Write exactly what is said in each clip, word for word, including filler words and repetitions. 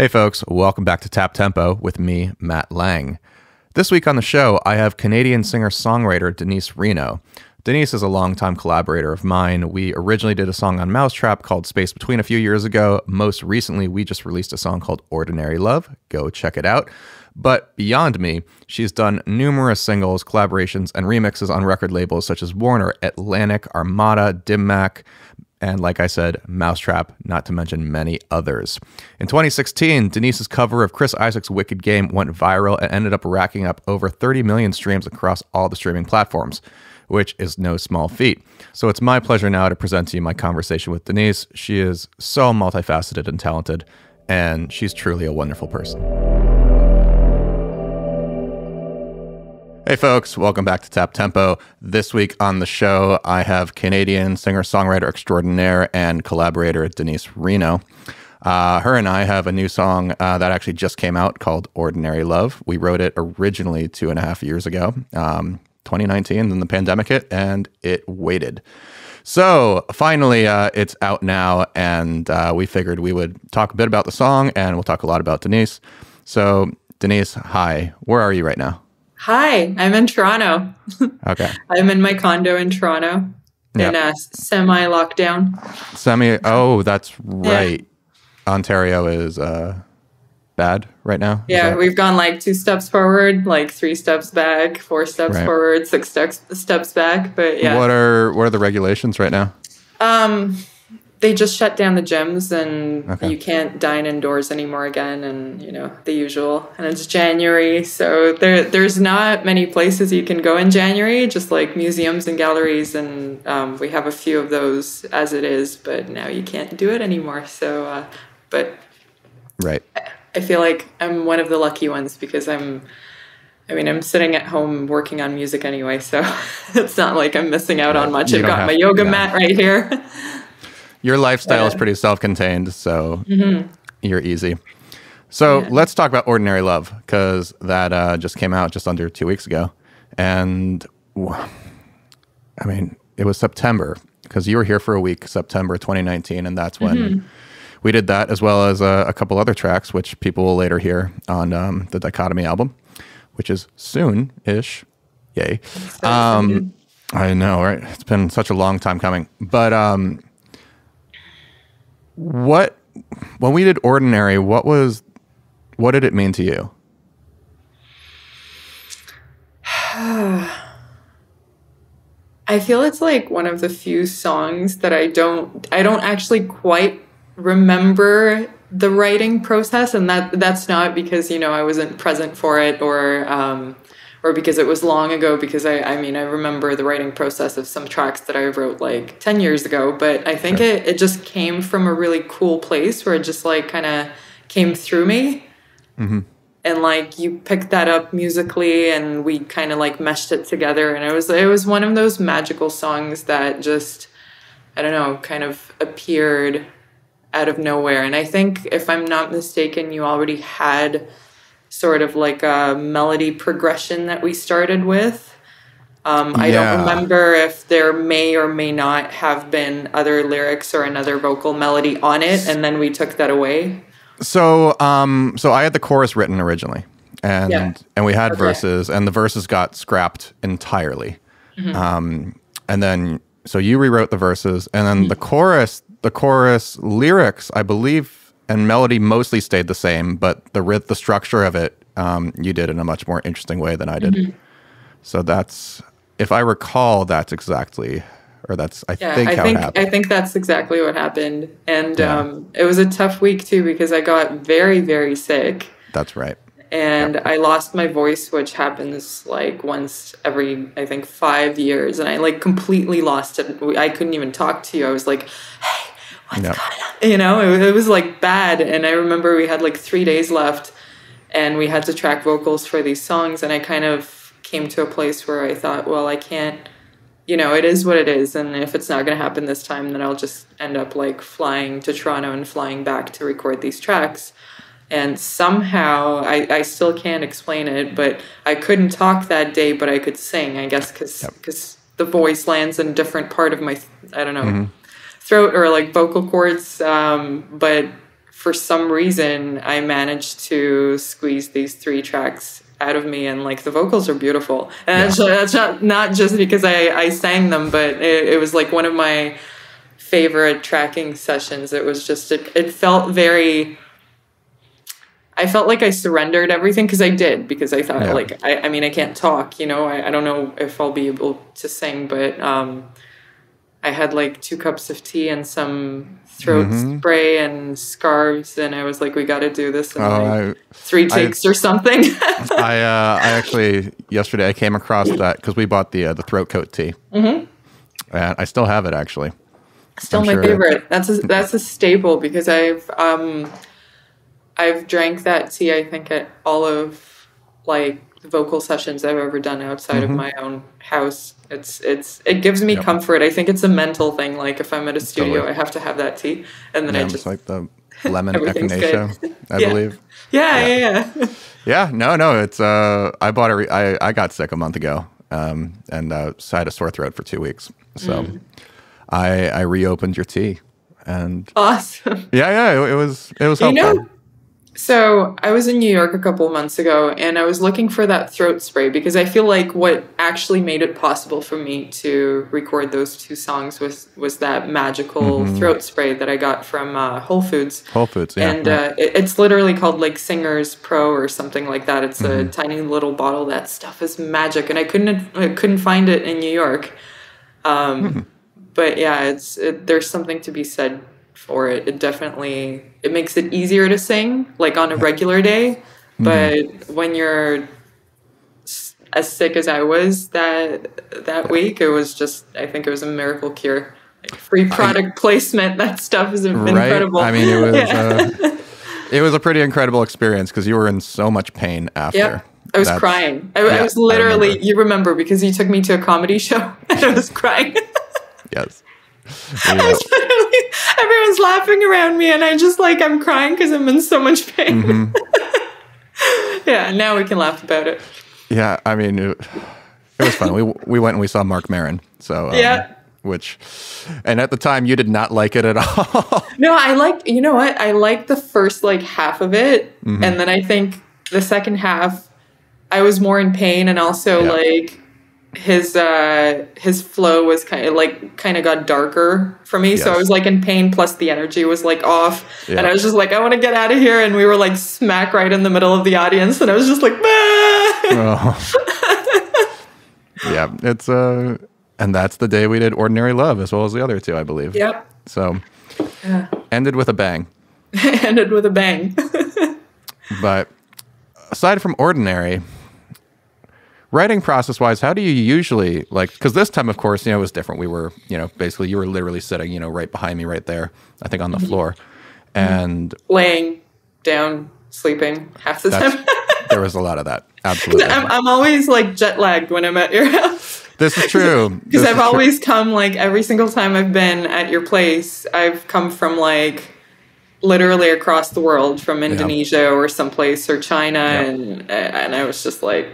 Hey folks, welcome back to Tap Tempo with me, Matt Lang. This week on the show, I have Canadian singer-songwriter Deniz Reno. Deniz is a longtime collaborator of mine. We originally did a song on Mousetrap called Space Between a few years ago. Most recently, we just released a song called Ordinary Love. Go check it out. But beyond me, she's done numerous singles, collaborations, and remixes on record labels such as Warner, Atlantic, Armada, Dim Mac, and like I said, Mousetrap, not to mention many others. In twenty sixteen, Deniz's cover of Chris Isaac's Wicked Game went viral and ended up racking up over thirty million streams across all the streaming platforms, which is no small feat. So it's my pleasure now to present to you my conversation with Deniz. She is so multifaceted and talented, and she's truly a wonderful person. Hey folks, welcome back to Tap Tempo. This week on the show, I have Canadian singer-songwriter extraordinaire and collaborator Deniz Reno. Uh, her and I have a new song uh, that actually just came out called Ordinary Love. We wrote it originally two and a half years ago, um, twenty nineteen, then the pandemic hit, and it waited. So finally, uh, it's out now, and uh, we figured we would talk a bit about the song, and we'll talk a lot about Deniz. So Deniz, hi, where are you right now? Hi, I'm in Toronto. Okay. I'm in my condo in Toronto, yep. In a semi-lockdown. Semi, oh, that's right. Yeah. Ontario is uh, bad right now? Yeah, we've gone like two steps forward, like three steps back, four steps right. forward, six steps, steps back, but yeah. What are, what are the regulations right now? Um, they just shut down the gyms and okay. You can't dine indoors anymore again, and you know, the usual. And it's January, so there there's not many places you can go in January, just like museums and galleries, and um, we have a few of those as it is, but now you can't do it anymore. So uh, but right. I, I feel like I'm one of the lucky ones because I'm I mean, I'm sitting at home working on music anyway, so it's not like I'm missing out on much. You I've got my yoga mat right here. Your lifestyle yeah. is pretty self-contained, so mm-hmm. you're easy. So yeah. let's talk about Ordinary Love, because that uh, just came out just under two weeks ago. And, I mean, it was September, because you were here for a week, September twenty nineteen, and that's when mm-hmm. we did that, as well as uh, a couple other tracks, which people will later hear on um, the Dichotomy album, which is soon-ish. Yay. So um, I know, right? It's been such a long time coming. But... Um, What, when we did Ordinary, what was, what did it mean to you? I feel it's like one of the few songs that I don't, I don't actually quite remember the writing process. And that, that's not because, you know, I wasn't present for it or, um, or because it was long ago, because I, I mean, I remember the writing process of some tracks that I wrote like ten years ago, but I think sure. it, it just came from a really cool place where it just like kind of came through me. Mm-hmm. And like you picked that up musically and we kind of like meshed it together. And it was, it was one of those magical songs that just, I don't know, kind of appeared out of nowhere. And I think if I'm not mistaken, you already had sort of like a melody progression that we started with. Um, I yeah. don't remember if there may or may not have been other lyrics or another vocal melody on it, and then we took that away. So, um, so I had the chorus written originally, and yeah. and we had okay. verses, and the verses got scrapped entirely. Mm-hmm. um, and then so you rewrote the verses, and then mm-hmm. the chorus, the chorus lyrics, I believe. And melody mostly stayed the same, but the the structure of it um, you did in a much more interesting way than I did. Mm-hmm. So that's, if I recall, that's exactly, or that's I yeah, think I how think, it happened. I think that's exactly what happened, and yeah. um, it was a tough week too because I got very very sick. That's right. And yep. I lost my voice, which happens like once every, I think, five years, and I like completely lost it. I couldn't even talk to you. I was like, hey. What's no. going on? You know, it, it was like bad. And I remember we had like three days left and we had to track vocals for these songs. And I kind of came to a place where I thought, well, I can't, you know, it is what it is. And if it's not going to happen this time, then I'll just end up like flying to Toronto and flying back to record these tracks. And somehow I, I still can't explain it, but I couldn't talk that day, but I could sing, I guess, because yep. because the voice lands in a different part of my, I don't know. Mm-hmm. throat or like vocal cords, um, but for some reason, I managed to squeeze these three tracks out of me, and like the vocals are beautiful. And yeah. that's, that's not not just because I, I sang them, but it, it was like one of my favorite tracking sessions. It was just, it, it felt very, I felt like I surrendered everything, because I did, because I thought yeah. like, I, I mean, I can't talk, you know, I, I don't know if I'll be able to sing, but um, I had like two cups of tea and some throat mm-hmm. spray and scarves, and I was like, we got to do this in uh, like three takes I, or something. I uh, I actually, yesterday I came across that because we bought the, uh, the throat coat tea. Mm-hmm. And I still have it actually. Still I'm my sure. favorite. That's a, that's a staple, because I've um, I've drank that tea, I think, at all of like the vocal sessions I've ever done outside mm-hmm. of my own house. It's it's it gives me yep. comfort. I think it's a mental thing. Like if I'm at a studio, totally. I have to have that tea, and then yeah, I just it's like the lemon echinacea, I yeah. believe. Yeah, yeah, yeah. Yeah. yeah. No, no. It's uh, I bought a. Re I I got sick a month ago, um, and uh, so I had a sore throat for two weeks. So. Mm. I, I reopened your tea, and awesome. Yeah, yeah, it, it was it was helpful. You know, so I was in New York a couple of months ago, and I was looking for that throat spray, because I feel like what actually made it possible for me to record those two songs was was that magical mm-hmm. throat spray that I got from uh, Whole Foods. Whole Foods, yeah. And yeah. Uh, it, it's literally called like Singers Pro or something like that. It's mm-hmm. a tiny little bottle. That stuff is magic, and I couldn't I couldn't find it in New York. Um, mm-hmm. But yeah, it's it, there's something to be said for it. It definitely it makes it easier to sing, like on a regular day. But mm-hmm. when you're as sick as I was that that week, it was just I think it was a miracle cure. Like free product I, placement. That stuff is right? incredible. I mean, it was yeah. uh, it was a pretty incredible experience, because you were in so much pain after. Yep. I was That's, crying. I, yeah, I was literally I remember. You remember because you took me to a comedy show and I was crying. Yes. I was literally, everyone's laughing around me, and I just like I'm crying because I'm in so much pain. Mm-hmm. Yeah, now we can laugh about it. Yeah, I mean, it, it was fun. we we went and we saw Marc Maron. So um, yeah, which, and at the time you did not like it at all. No, I liked. You know what? I liked the first like half of it, mm-hmm. and then I think the second half, I was more in pain, and also yeah. like. His uh his flow was kind of like kind of got darker for me, yes. so I was like in pain, plus the energy was like off, yeah. and I was just like, I want to get out of here, and we were like smack right in the middle of the audience, and I was just like, oh. Yeah, it's uh, and that's the day we did Ordinary Love as well as the other two, I believe. Yep. So yeah. ended with a bang. Ended with a bang. But aside from Ordinary. Writing process-wise, how do you usually, like, because this time, of course, you know, it was different. We were, you know, basically you were literally sitting, you know, right behind me right there, I think on the floor. And... laying down, sleeping half the time. There was a lot of that. Absolutely. I'm, I'm always, like, jet-lagged when I'm at your house. This is true. Because I've always true. come, like, every single time I've been at your place, I've come from, like... literally across the world, from Indonesia yeah. or someplace, or China, yeah. and and I was just, like...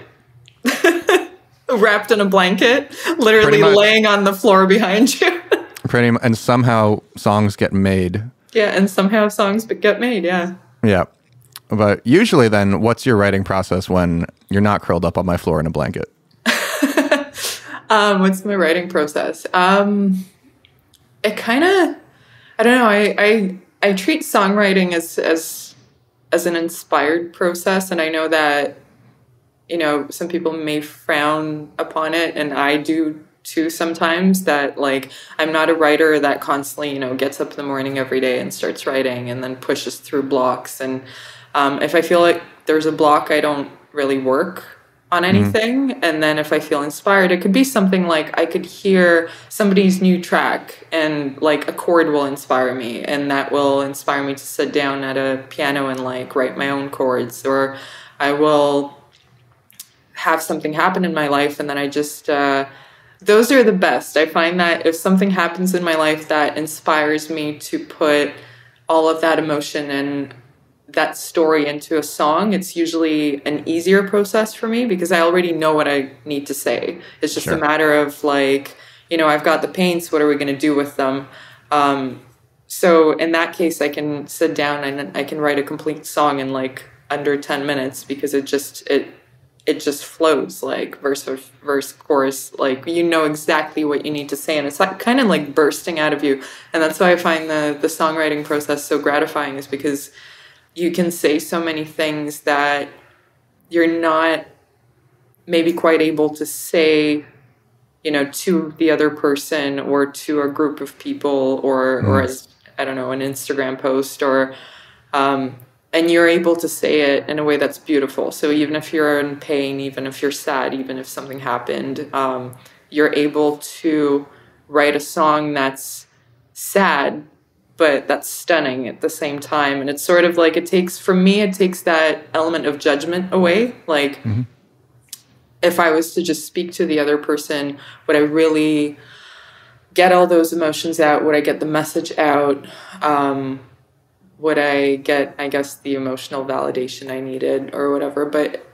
wrapped in a blanket, literally laying on the floor behind you. Pretty much, and somehow songs get made. Yeah, and somehow songs get made, yeah. Yeah. But usually then, what's your writing process when you're not curled up on my floor in a blanket? um, what's my writing process? Um, it kind of, I don't know, I, I, I treat songwriting as, as, as an inspired process, and I know that you know, some people may frown upon it, and I do too sometimes, that like I'm not a writer that constantly, you know, gets up in the morning every day and starts writing and then pushes through blocks. And um, if I feel like there's a block, I don't really work on anything. Mm-hmm. And then if I feel inspired, it could be something like I could hear somebody's new track and like a chord will inspire me, and that will inspire me to sit down at a piano and like write my own chords, or I will... have something happen in my life, and then I just uh those are the best. I find that if something happens in my life that inspires me to put all of that emotion and that story into a song, it's usually an easier process for me, because I already know what I need to say. It's just sure. a matter of like, you know, I've got the paints, what are we going to do with them? Um So in that case, I can sit down and I can write a complete song in like under ten minutes, because it just it it just flows, like verse for verse, chorus, like you know exactly what you need to say, and it's like kind of like bursting out of you. And that's why I find the the songwriting process so gratifying, is because you can say so many things that you're not maybe quite able to say, you know, to the other person or to a group of people, or mm. or as I don't know, an Instagram post, or um, and you're able to say it in a way that's beautiful. So even if you're in pain, even if you're sad, even if something happened, um, you're able to write a song that's sad, but that's stunning at the same time. And it's sort of like, it takes, for me, it takes that element of judgment away. Like, mm-hmm. if I was to just speak to the other person, would I really get all those emotions out? Would I get the message out? Um, would I get, I guess, the emotional validation I needed or whatever? But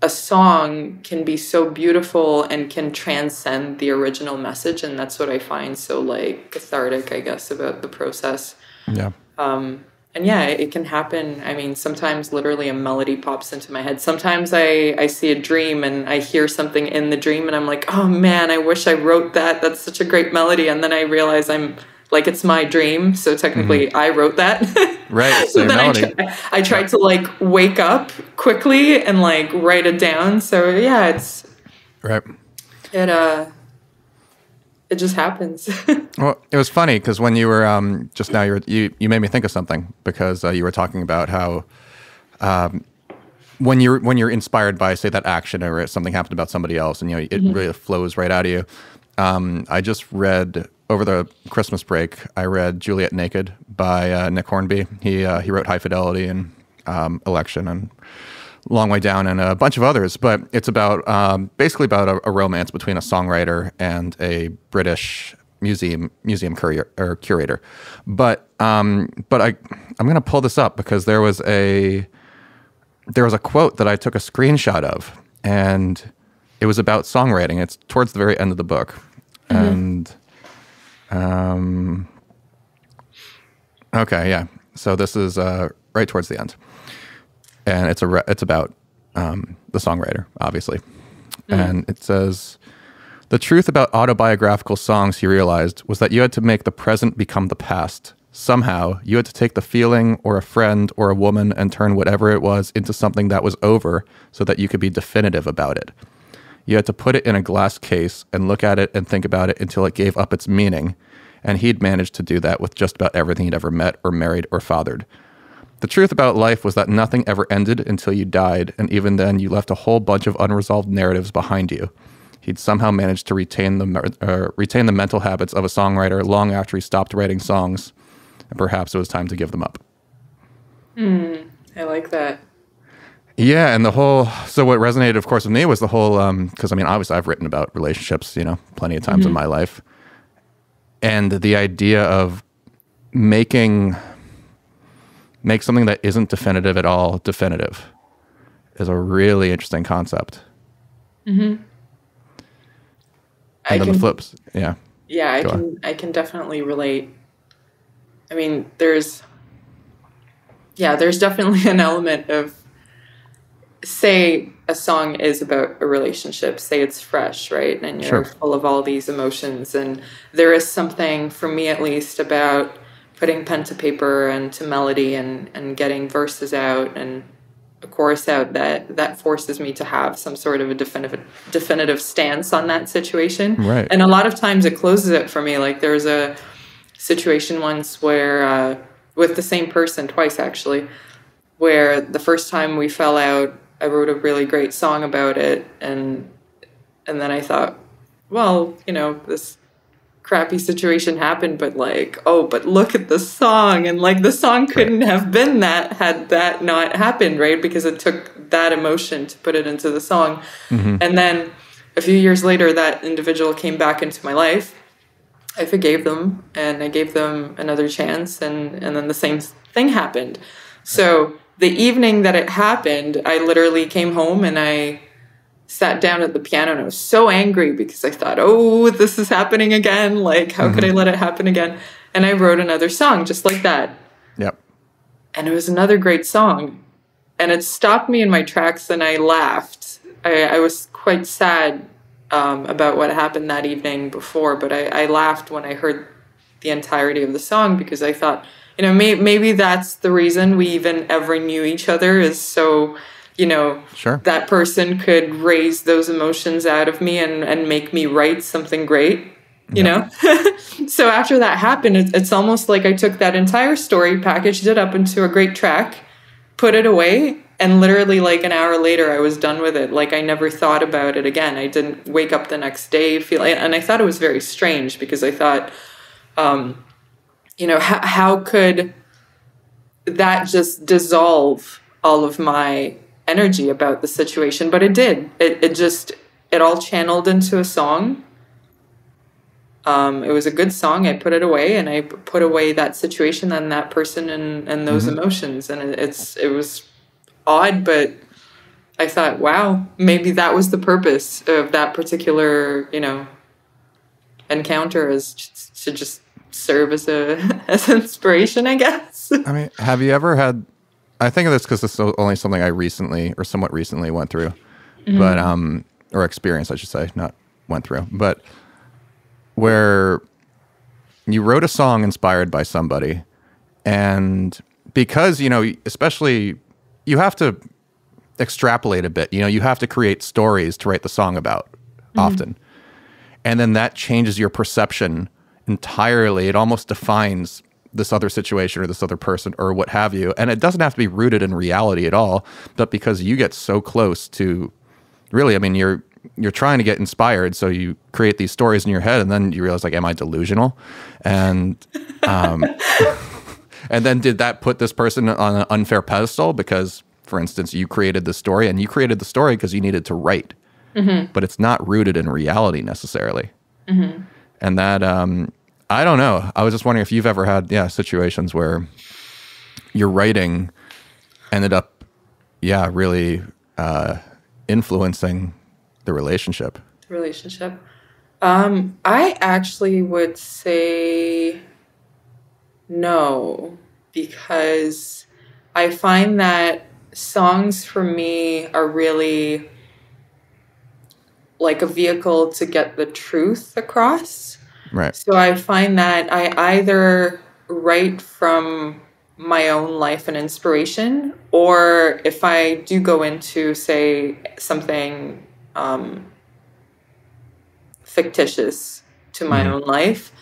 a song can be so beautiful and can transcend the original message. And that's what I find so, like, cathartic, I guess, about the process. Yeah. Um, and yeah, it can happen. I mean, sometimes literally a melody pops into my head. Sometimes I, I see a dream and I hear something in the dream and I'm like, oh man, I wish I wrote that. That's such a great melody. And then I realize I'm like, it's my dream, so technically mm-hmm. I wrote that. Right. So then I, try, I tried to like wake up quickly and like write it down. So yeah, it's right. It uh, it just happens. Well, it was funny because when you were um just now, you were, you you made me think of something, because uh, you were talking about how um when you're when you're inspired by, say, that action or something happened about somebody else, and you know it mm-hmm. really flows right out of you. Um, I just read. Over the Christmas break, I read Juliet Naked by uh, Nick Hornby. He, uh, he wrote High Fidelity and um, Election and Long Way Down and a bunch of others. But it's about um, basically about a, a romance between a songwriter and a British museum museum courier, or curator. But um, but I I'm gonna pull this up because there was a there was a quote that I took a screenshot of, and it was about songwriting. It's towards the very end of the book, mm-hmm. and. Um, okay, yeah. So this is uh, right towards the end, and it's a re it's about um, the songwriter, obviously. Mm. And it says, "The truth about autobiographical songs, he realized, was that you had to make the present become the past. Somehow, you had to take the feeling or a friend or a woman and turn whatever it was into something that was over, so that you could be definitive about it. You had to put it in a glass case and look at it and think about it until it gave up its meaning, and he'd managed to do that with just about everything he'd ever met or married or fathered. The truth about life was that nothing ever ended until you died, and even then you left a whole bunch of unresolved narratives behind you. He'd somehow managed to retain the, uh, retain the mental habits of a songwriter long after he stopped writing songs, and perhaps it was time to give them up." Mm, I like that. Yeah, and the whole, so what resonated, of course, with me was the whole, um, because I mean, obviously I've written about relationships, you know, plenty of times mm-hmm. in my life. And the idea of making, make something that isn't definitive at all definitive is a really interesting concept. Mm-hmm. And I then can, the flips, yeah. Yeah, I can, I can definitely relate. I mean, there's, yeah, there's definitely an element of, say a song is about a relationship, say it's fresh, right? And you're sure. full of all these emotions. And there is something, for me at least, about putting pen to paper and to melody and, and getting verses out and a chorus out that, that forces me to have some sort of a definitive, definitive stance on that situation. Right. And a lot of times it closes it for me. Like there's a situation once where, uh, with the same person twice actually, where the first time we fell out, I wrote a really great song about it, and and then I thought, well, you know, this crappy situation happened, but like, oh, but look at the song, and like the song couldn't have been that had that not happened, right? Because it took that emotion to put it into the song. Mm-hmm. And then a few years later, that individual came back into my life. I forgave them, and I gave them another chance, and, and then the same thing happened. So the evening that it happened, I literally came home and I sat down at the piano, and I was so angry because I thought, oh, this is happening again. Like, how mm-hmm. could I let it happen again? And I wrote another song just like that. Yep. And it was another great song. And it stopped me in my tracks, and I laughed. I, I was quite sad um, about what happened that evening before, but I, I laughed when I heard the entirety of the song, because I thought, you know, may, maybe that's the reason we even ever knew each other, is so, you know, sure, that person could raise those emotions out of me and, and make me write something great. You yeah. know? So after that happened, it, it's almost like I took that entire story, packaged it up into a great track, put it away, and literally like an hour later, I was done with it. Like I never thought about it again. I didn't wake up the next day feeling, and I thought it was very strange, because I thought, um, you know, how, how could that just dissolve all of my energy about the situation? But it did. It, it just, it all channeled into a song. Um, it was a good song. I put it away, and I put away that situation and that person and, and those mm-hmm. emotions. And it, it's, it was odd, but I thought, wow, maybe that was the purpose of that particular, you know, encounter, is just, to just serve as a, as inspiration, I guess. I mean, have you ever had, I think of this because it's only something I recently or somewhat recently went through, mm-hmm. but, um, or experienced, I should say, not went through, but where you wrote a song inspired by somebody, and because, you know, especially you have to extrapolate a bit, you know, you have to create stories to write the song about mm-hmm. often. And then that changes your perception entirely. It almost defines this other situation or this other person or what have you. And it doesn't have to be rooted in reality at all, but because you get so close to really, I mean, you're, you're trying to get inspired, so you create these stories in your head, and then you realize, like, am I delusional? And um, and then did that put this person on an unfair pedestal? Because, for instance, you created the story, and you created the story because you needed to write. Mm-hmm. But it's not rooted in reality necessarily. Mm-hmm. And that, um, I don't know. I was just wondering if you've ever had, yeah, situations where your writing ended up, yeah, really uh, influencing the relationship. The relationship. Um, I actually would say no, because I find that songs for me are really like a vehicle to get the truth across. Right. So I find that I either write from my own life and inspiration, or if I do go into, say, something Um, fictitious to my mm. own life,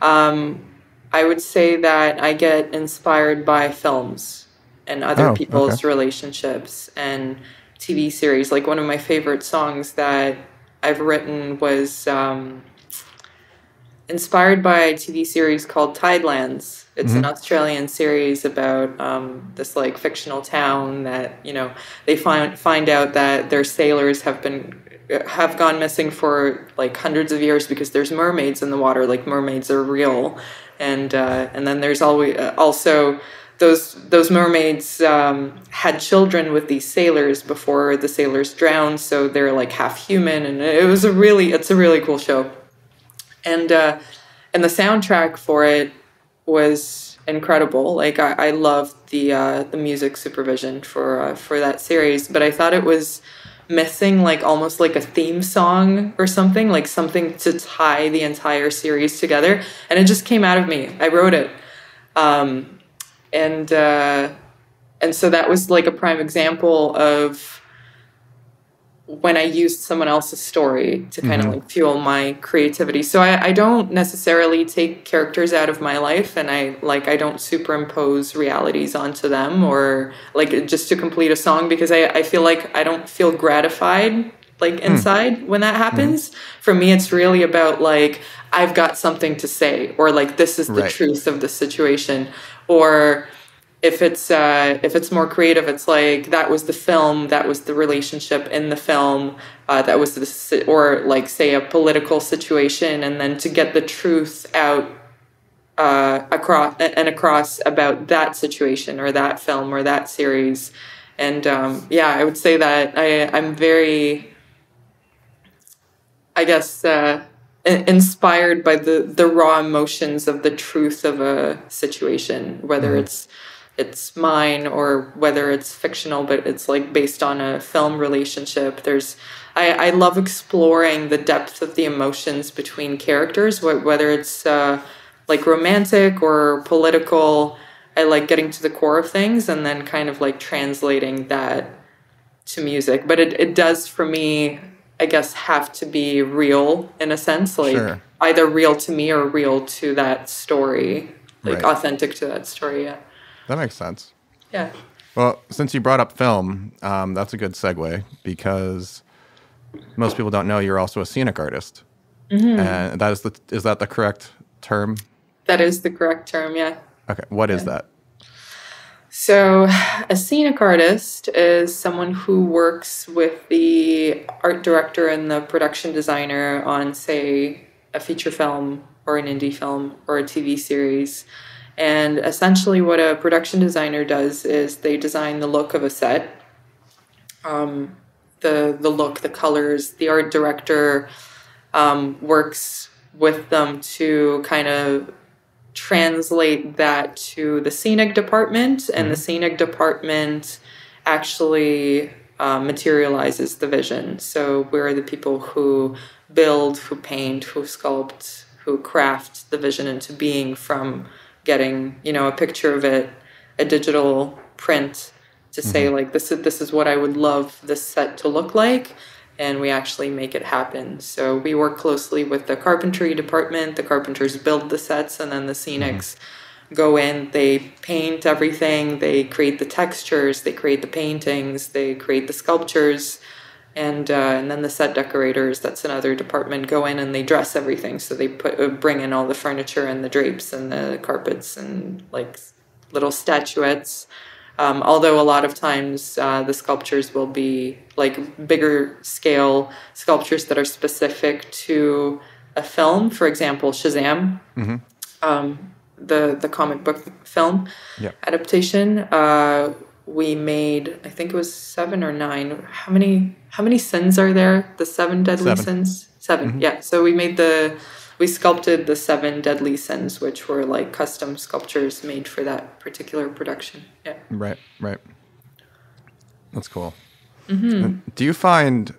um, I would say that I get inspired by films and other oh, people's okay. relationships and T V series. Like one of my favorite songs that I've written was um, inspired by a T V series called Tidelands. It's mm-hmm. an Australian series about um, this like fictional town that, you know, they find find out that their sailors have been have gone missing for like hundreds of years, because there's mermaids in the water. Like mermaids are real, and uh, and then there's always uh, also those those mermaids um, had children with these sailors before the sailors drowned, so they're like half human, and it was a really it's a really cool show. And, uh, and the soundtrack for it was incredible. Like I, I loved the, uh, the music supervision for, uh, for that series, but I thought it was missing like almost like a theme song or something, like something to tie the entire series together. And it just came out of me. I wrote it. Um, and, uh, and so that was like a prime example of when I used someone else's story to kind mm-hmm. of like fuel my creativity. So I, I don't necessarily take characters out of my life, and I like I don't superimpose realities onto them, or like just to complete a song, because I, I feel like I don't feel gratified like inside mm. when that happens. Mm. For me, it's really about like I've got something to say, or like this is the right. truth of the situation, or If it's uh, if it's more creative, it's like that was the film, that was the relationship in the film, uh, that was the or like say a political situation, and then to get the truth out uh, across and across about that situation or that film or that series, and um, yeah, I would say that I I'm very, I guess. Uh, inspired by the the raw emotions of the truth of a situation, whether mm. it's it's mine or whether it's fictional, but it's like based on a film relationship. There's I, I love exploring the depth of the emotions between characters, whether it's uh, like romantic or political. I like getting to the core of things and then kind of like translating that to music. But it, it does for me, I guess, have to be real in a sense, like sure. either real to me or real to that story, like right. authentic to that story. Yeah. That makes sense. Yeah. Well, since you brought up film, um, that's a good segue, because most people don't know you're also a scenic artist. Mm-hmm. And that is the, is that the correct term? That is the correct term, yeah. Okay, what is that? So a scenic artist is someone who works with the art director and the production designer on, say, a feature film or an indie film or a T V series. And essentially what a production designer does is they design the look of a set, um, the, the look, the colors. The art director um, works with them to kind of translate that to the scenic department, and the scenic department actually uh, materializes the vision. So we're the people who build, who paint, who sculpt, who craft the vision into being, from getting, you know, a picture of it, a digital print, to say like, this is, this is what I would love this set to look like. And we actually make it happen. So we work closely with the carpentry department. The carpenters build the sets, and then the scenics mm. go in. They paint everything. They create the textures. They create the paintings. They create the sculptures. And, uh, and then the set decorators, that's another department, go in and they dress everything. So they put uh, bring in all the furniture and the drapes and the carpets and like little statuettes. Um, although a lot of times uh, the sculptures will be like bigger scale sculptures that are specific to a film. For example, Shazam, mm-hmm. um, the, the comic book film yeah. adaptation. Uh, we made, I think it was seven or nine. How many, how many sins are there? The seven deadly seven. sins? Seven, mm-hmm. yeah. So we made the, we sculpted the seven deadly sins, which were like custom sculptures made for that particular production. Yeah. Right, right. That's cool. Mm-hmm. Do you find,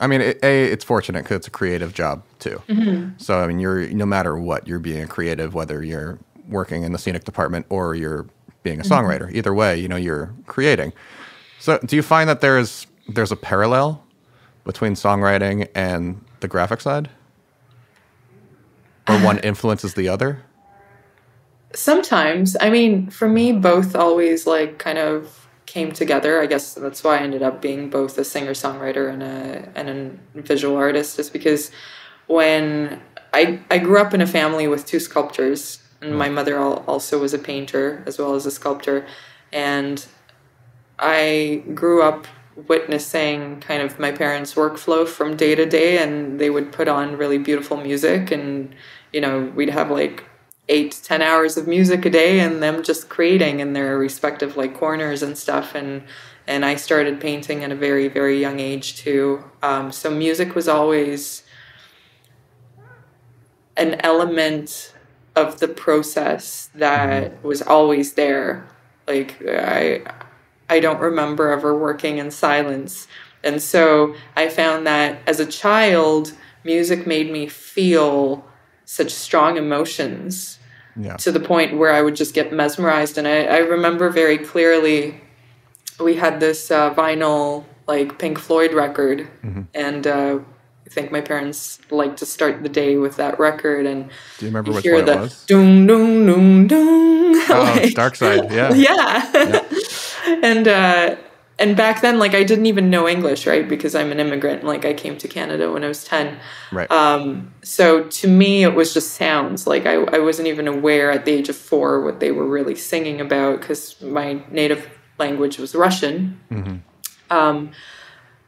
I mean, it, A, it's fortunate because it's a creative job too. Mm-hmm. So, I mean, you're, no matter what, you're being creative, whether you're working in the scenic department or you're being a mm-hmm. songwriter. Either way, you know, you're creating. So do you find that there is, there's a parallel between songwriting and the graphic side? Or one influences the other? Sometimes. I mean, for me, both always like kind of came together. I guess that's why I ended up being both a singer-songwriter and a and a visual artist, is because when I I grew up in a family with two sculptors, and my mother also was a painter as well as a sculptor, and I grew up witnessing kind of my parents' workflow from day to day, and they would put on really beautiful music, and you know, we'd have like eight, ten hours of music a day and them just creating in their respective like corners and stuff. And, and I started painting at a very, very young age too. Um, so music was always an element of the process that was always there. Like I, I don't remember ever working in silence. And so I found that as a child, music made me feel such strong emotions yeah. to the point where I would just get mesmerized. And I, I remember very clearly, we had this uh, vinyl, like Pink Floyd record. Mm-hmm. And uh, I think my parents liked to start the day with that record. And do you remember you which hear one the, it was? Doom, doom, doom, doom. Oh, like, Dark Side, yeah. Yeah. yeah. And uh, and back then, like, I didn't even know English, right? Because I'm an immigrant. Like, I came to Canada when I was ten. Right. Um, so to me, it was just sounds. Like, I, I wasn't even aware at the age of four what they were really singing about, because my native language was Russian. Mm-hmm. um,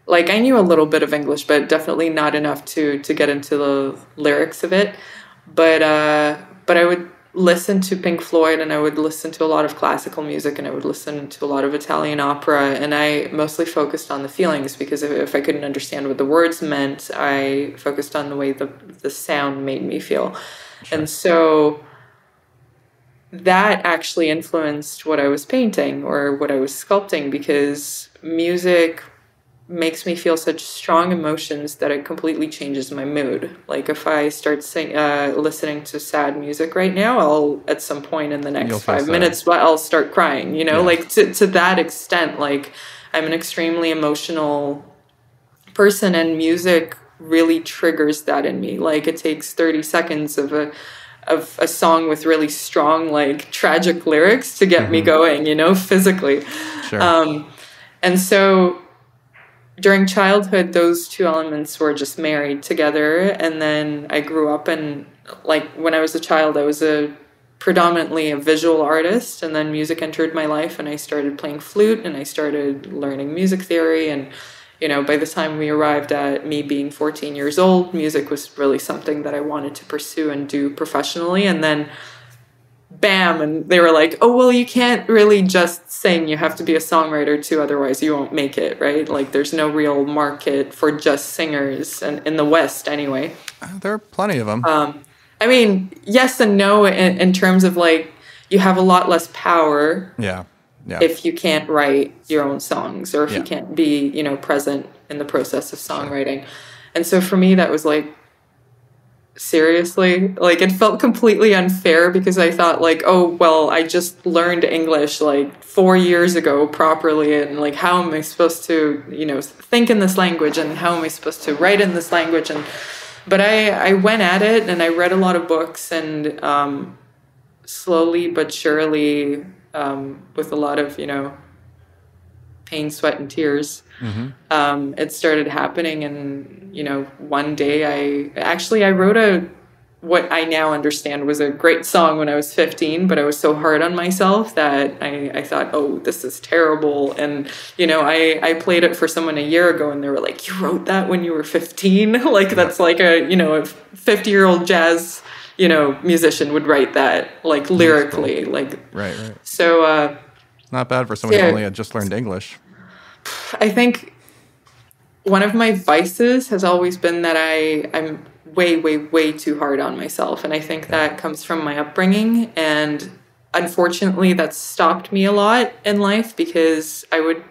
like, I knew a little bit of English, but definitely not enough to to get into the lyrics of it. But uh, but I would listen to Pink Floyd, and I would listen to a lot of classical music, and I would listen to a lot of Italian opera, and I mostly focused on the feelings, because if, if I couldn't understand what the words meant, I focused on the way the, the sound made me feel. Sure. And so that actually influenced what I was painting or what I was sculpting, because music makes me feel such strong emotions that it completely changes my mood. Like if I start sing, uh, listening to sad music right now, I'll at some point in the next five sad. minutes, I'll start crying, you know, yeah. like to, to that extent. Like I'm an extremely emotional person, and music really triggers that in me. Like it takes thirty seconds of a of a song with really strong, like tragic lyrics to get mm-hmm. me going, you know, physically. Sure. Um, and so during childhood, those two elements were just married together. And then I grew up, and like when I was a child, I was a predominantly a visual artist, and then music entered my life, and I started playing flute, and I started learning music theory. And, you know, by the time we arrived at me being fourteen years old, music was really something that I wanted to pursue and do professionally. And then bam, and they were like, oh, well, you can't really just sing. You have to be a songwriter too, otherwise you won't make it, right? Like there's no real market for just singers, and in the West anyway. There are plenty of them. Um, I mean, yes and no in, in terms of like you have a lot less power. Yeah. Yeah. If you can't write your own songs, or if yeah. you can't be, you know, present in the process of songwriting. Sure. And so for me, that was like, seriously, like it felt completely unfair, because I thought like, oh, well, I just learned English like four years ago properly. And like, how am I supposed to, you know, think in this language, and how am I supposed to write in this language? And, but I, I went at it, and I read a lot of books, and um, slowly but surely, Um, with a lot of, you know, pain, sweat, and tears. Mm-hmm. um, it started happening. And, you know, one day I actually, I wrote a, what I now understand was a great song when I was fifteen, but I was so hard on myself that I, I thought, oh, this is terrible. And, you know, I, I played it for someone a year ago, and they were like, you wrote that when you were fifteen? Like, that's like a, you know, a fifty year old jazz, you know, musician would write that, like lyrically, like, right, right. So, uh, not bad for someone yeah, who only had just learned English. I think one of my vices has always been that I, I'm way, way, way too hard on myself. And I think yeah. that comes from my upbringing. And unfortunately that's stopped me a lot in life, because I would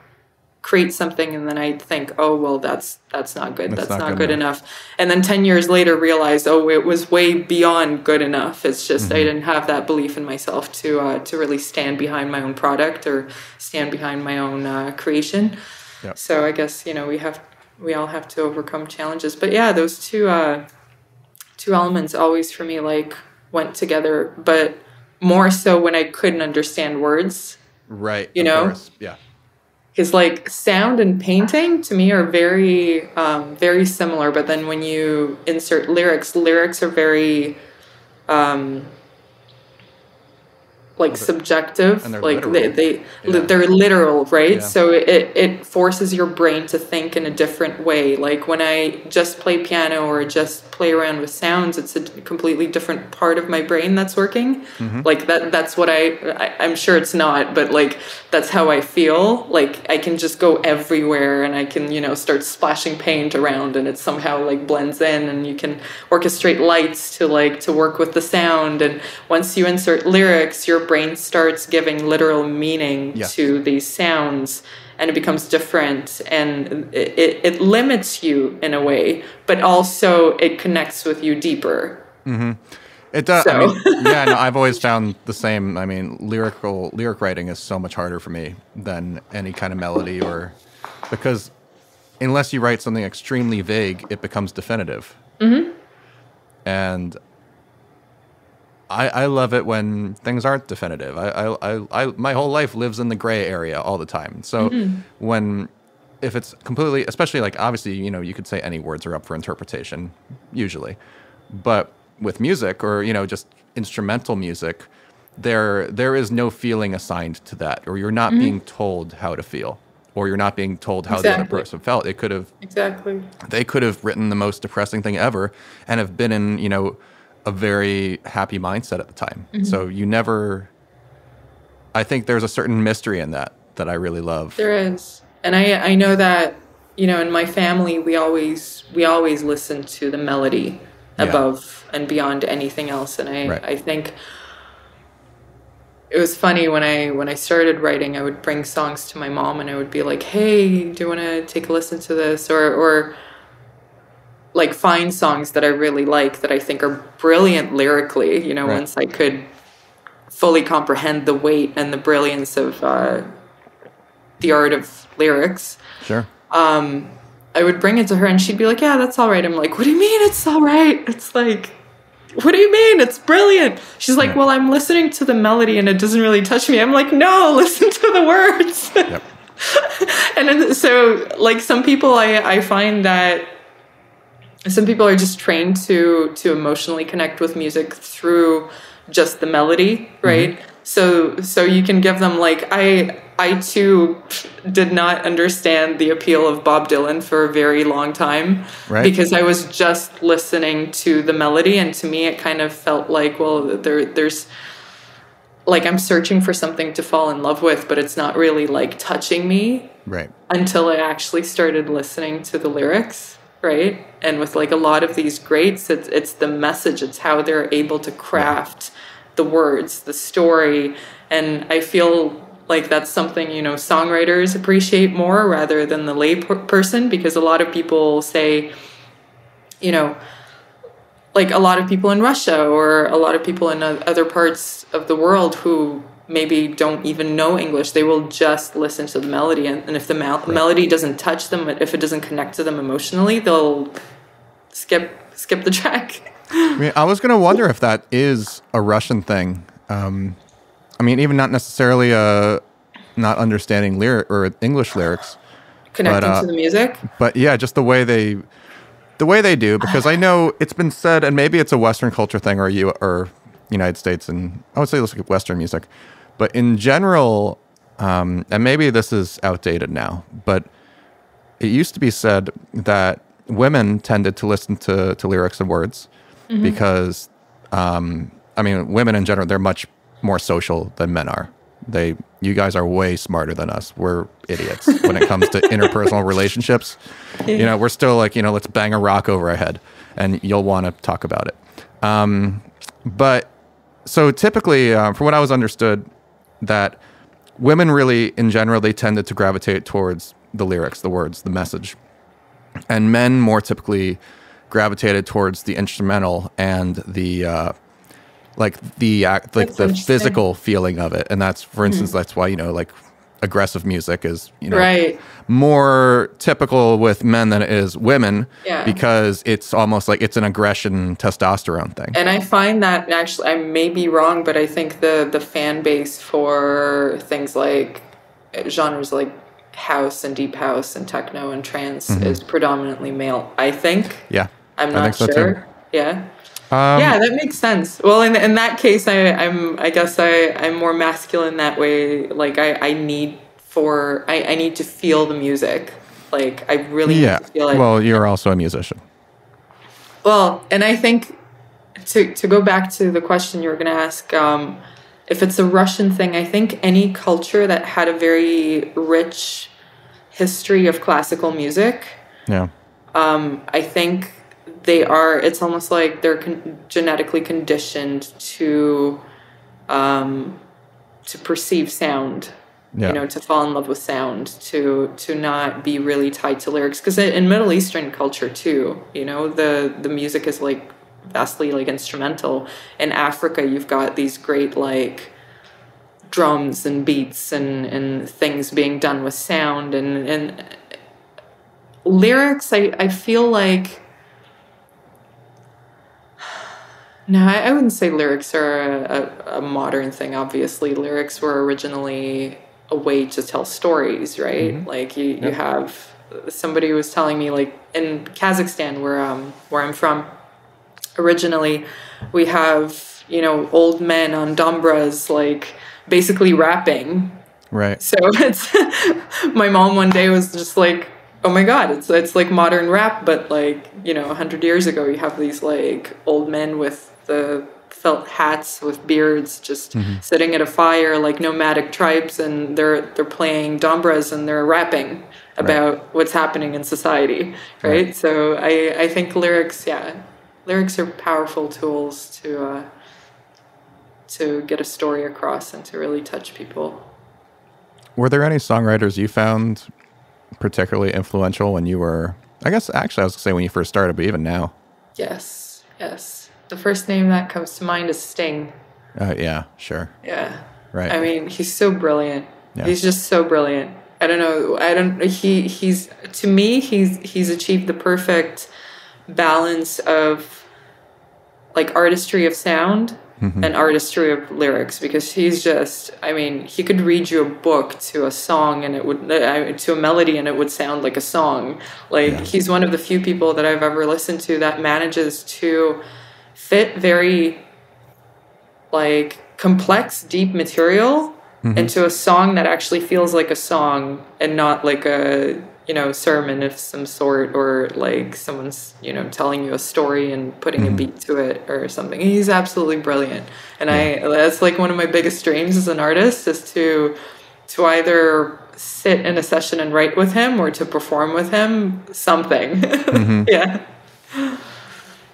create something and then I'd think, oh, well, that's that's not good. That's, that's not, not good enough. enough. And then ten years later realize, oh, it was way beyond good enough. It's just mm-hmm. I didn't have that belief in myself to, uh, to really stand behind my own product or stand behind my own uh, creation. Yep. So I guess, you know, we have we all have to overcome challenges. But yeah, those two, uh, two elements always for me like went together, but more so when I couldn't understand words. Right. You know? Course. Yeah. Because like sound and painting to me are very, um, very similar. But then when you insert lyrics, lyrics are very, um, like subjective. And they're like literal. they, they yeah. they're literal, right? Yeah. So it it forces your brain to think in a different way. Like when I just play piano or just play around with sounds, it's a completely different part of my brain that's working. Mm-hmm. Like that that's what I, I I'm sure it's not, but like that's how I feel. Like I can just go everywhere, and I can, you know, start splashing paint around, and it somehow like blends in, and you can orchestrate lights to like to work with the sound. And once you insert lyrics, you're brain starts giving literal meaning yes. to these sounds, and it becomes different, and it, it, it limits you in a way, but also it connects with you deeper. Mm-hmm. It does. So. I mean, yeah, no, I've always found the same. I mean, lyrical lyric writing is so much harder for me than any kind of melody, or because unless you write something extremely vague, it becomes definitive. Mm-hmm. And I, I love it when things aren't definitive. I, I, I, my whole life lives in the gray area all the time. So mm-hmm. when, if it's completely, especially like obviously, you know, you could say any words are up for interpretation, usually. But with music or, you know, just instrumental music, there there is no feeling assigned to that, or you're not mm-hmm. being told how to feel, or you're not being told how exactly. the other person felt. It could have, exactly. they could have written the most depressing thing ever and have been in, you know, a very happy mindset at the time. Mm-hmm. So you never, I think there's a certain mystery in that that I really love. There is. And I, I know that, you know, in my family, we always, we always listen to the melody above yeah. and beyond anything else. And I, right. I think it was funny when I, when I started writing, I would bring songs to my mom and I would be like, hey, do you want to take a listen to this? Or, or like find songs that I really like that I think are brilliant lyrically, you know, right. once I could fully comprehend the weight and the brilliance of uh, the art of lyrics. Sure. Um, I would bring it to her and she'd be like, yeah, that's all right. I'm like, what do you mean it's all right? It's like, what do you mean? It's brilliant. She's like, right. well, I'm listening to the melody and it doesn't really touch me. I'm like, no, listen to the words. Yep. And then, so like some people, I, I find that some people are just trained to, to emotionally connect with music through just the melody. Right. Mm-hmm. So, so you can give them like, I, I too did not understand the appeal of Bob Dylan for a very long time right. because I was just listening to the melody. And to me, it kind of felt like, well, there, there's like, I'm searching for something to fall in love with, but it's not really like touching me right. until I actually started listening to the lyrics. Right. And with like a lot of these greats, it's, it's the message, it's how they're able to craft right. the words, the story. And I feel like that's something, you know, songwriters appreciate more rather than the lay per person, because a lot of people say, you know, like a lot of people in Russia or a lot of people in other parts of the world who maybe don't even know English, they will just listen to the melody. And, and if the mel right. melody doesn't touch them, if it doesn't connect to them emotionally, they'll skip, skip the track. I mean, I was going to wonder if that is a Russian thing. Um, I mean, even not necessarily uh, not understanding lyric or English lyrics, connecting but, uh, to the music. But yeah, just the way they, the way they do. Because I know it's been said, and maybe it's a Western culture thing, or you or United States, and I would say let's look at Western music. But in general, um, and maybe this is outdated now, but it used to be said that women tended to listen to to lyrics and words mm-hmm. because, um, I mean, women in general, they're much more social than men are. They, you guys are way smarter than us. We're idiots when it comes to interpersonal relationships. Yeah. You know, we're still like, you know, let's bang a rock over our head and you'll want to talk about it. Um, but so typically, uh, from what I was understood, that women really, in general, they tended to gravitate towards the lyrics, the words, the message. And men more typically gravitated towards the instrumental and the, uh, like the act, like the physical feeling of it. And that's, for instance, mm-hmm. that's why, you know, like aggressive music is, you know, right. more typical with men than it is women yeah. because it's almost like it's an aggression testosterone thing. And I find that actually, I may be wrong, but I think the, the fan base for things like genres like house and deep house and techno and trance mm-hmm. is predominantly male, I think. Yeah. I'm not sure. So yeah. Um, yeah, that makes sense. Well, in in that case, I, I'm I guess I I'm more masculine that way. Like I I need for I I need to feel the music. Like I really yeah. need to feel it. Well, you're also a musician. Well, and I think to to go back to the question you were going to ask, um, if it's a Russian thing, I think any culture that had a very rich history of classical music. Yeah. Um, I think. They are, it's almost like they're con genetically conditioned to, um, to perceive sound, yeah. you know, to fall in love with sound, to, to not be really tied to lyrics. Cause in Middle Eastern culture too, you know, the, the music is like vastly like instrumental. In Africa, you've got these great, like drums and beats and, and things being done with sound and, and lyrics. I, I feel like, no, I, I wouldn't say lyrics are a, a, a modern thing. Obviously, lyrics were originally a way to tell stories, right? Mm-hmm. Like you, yep. you have somebody was telling me, like in Kazakhstan, where um where I'm from, originally, we have you know old men on dombras, like basically rapping. Right. So it's my mom one day was just like, oh my God, it's it's like modern rap, but like you know, a hundred years ago, you have these like old men with the felt hats with beards, just mm-hmm. sitting at a fire like nomadic tribes, and they're they're playing dombras and they're rapping about right. what's happening in society, right? right? So I I think lyrics, yeah, lyrics are powerful tools to uh, to get a story across and to really touch people. Were there any songwriters you found particularly influential when you were? I guess actually I was gonna say when you first started, but even now. Yes, yes. The first name that comes to mind is Sting. Uh, yeah, sure. Yeah. Right. I mean, he's so brilliant. Yeah. He's just so brilliant. I don't know. I don't, he, he's, to me, he's, he's achieved the perfect balance of like artistry of sound mm-hmm. and artistry of lyrics, because he's just, I mean, he could read you a book to a song and it would, to a melody and it would sound like a song. Like yeah. he's one of the few people that I've ever listened to that manages to fit very like complex deep material mm-hmm. into a song that actually feels like a song and not like a, you know, sermon of some sort, or like someone's, you know, telling you a story and putting mm-hmm. a beat to it or something. He's absolutely brilliant. And yeah. I that's like one of my biggest dreams as an artist, is to to either sit in a session and write with him or to perform with him something. Mm-hmm. yeah.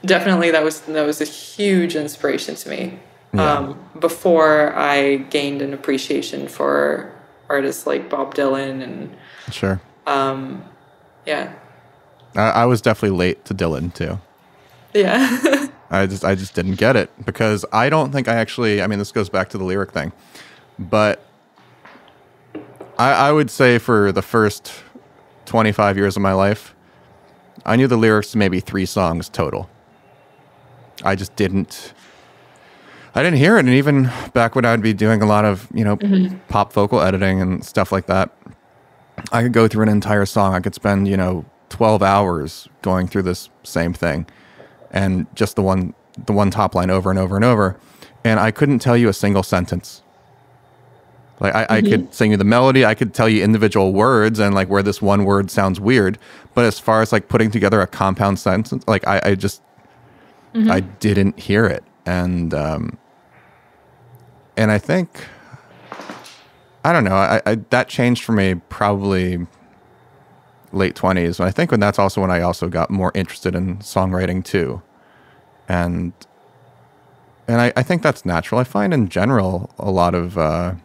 Definitely, that was that was a huge inspiration to me. Yeah. Um, before I gained an appreciation for artists like Bob Dylan and sure, um, yeah. I, I was definitely late to Dylan too. Yeah, I just I just didn't get it, because I don't think I actually. I mean, this goes back to the lyric thing, but I, I would say for the first twenty-five years of my life, I knew the lyrics to maybe three songs total. I just didn't, I didn't hear it. And even back when I'd be doing a lot of, you know, mm-hmm. pop vocal editing and stuff like that, I could go through an entire song. I could spend, you know, twelve hours going through this same thing, and just the one, the one top line over and over and over. And I couldn't tell you a single sentence. Like I, mm-hmm. I could sing you the melody. I could tell you individual words and like where this one word sounds weird. But as far as like putting together a compound sentence, like I, I just, Mm-hmm. I didn't hear it. And um, and I think, I don't know, I, I, that changed for me probably late twenties. I think when that's also when I also got more interested in songwriting too. And and I, I think that's natural. I find in general a lot of, uh,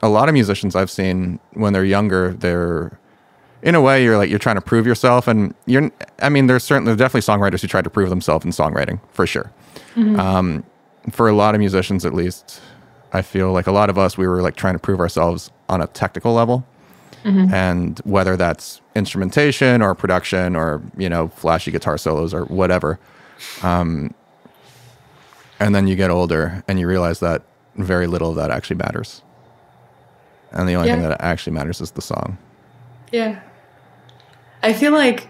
a lot of musicians I've seen when they're younger, they're... in a way, you're like, you're trying to prove yourself, and you're, I mean, there's certainly, there's definitely songwriters who try to prove themselves in songwriting, for sure. Mm-hmm. Um, for a lot of musicians, at least, I feel like a lot of us, we were like trying to prove ourselves on a technical level. Mm-hmm. And whether that's instrumentation or production or, you know, flashy guitar solos or whatever. Um, and then you get older and you realize that very little of that actually matters. And the only yeah. thing that actually matters is the song. Yeah. I feel like,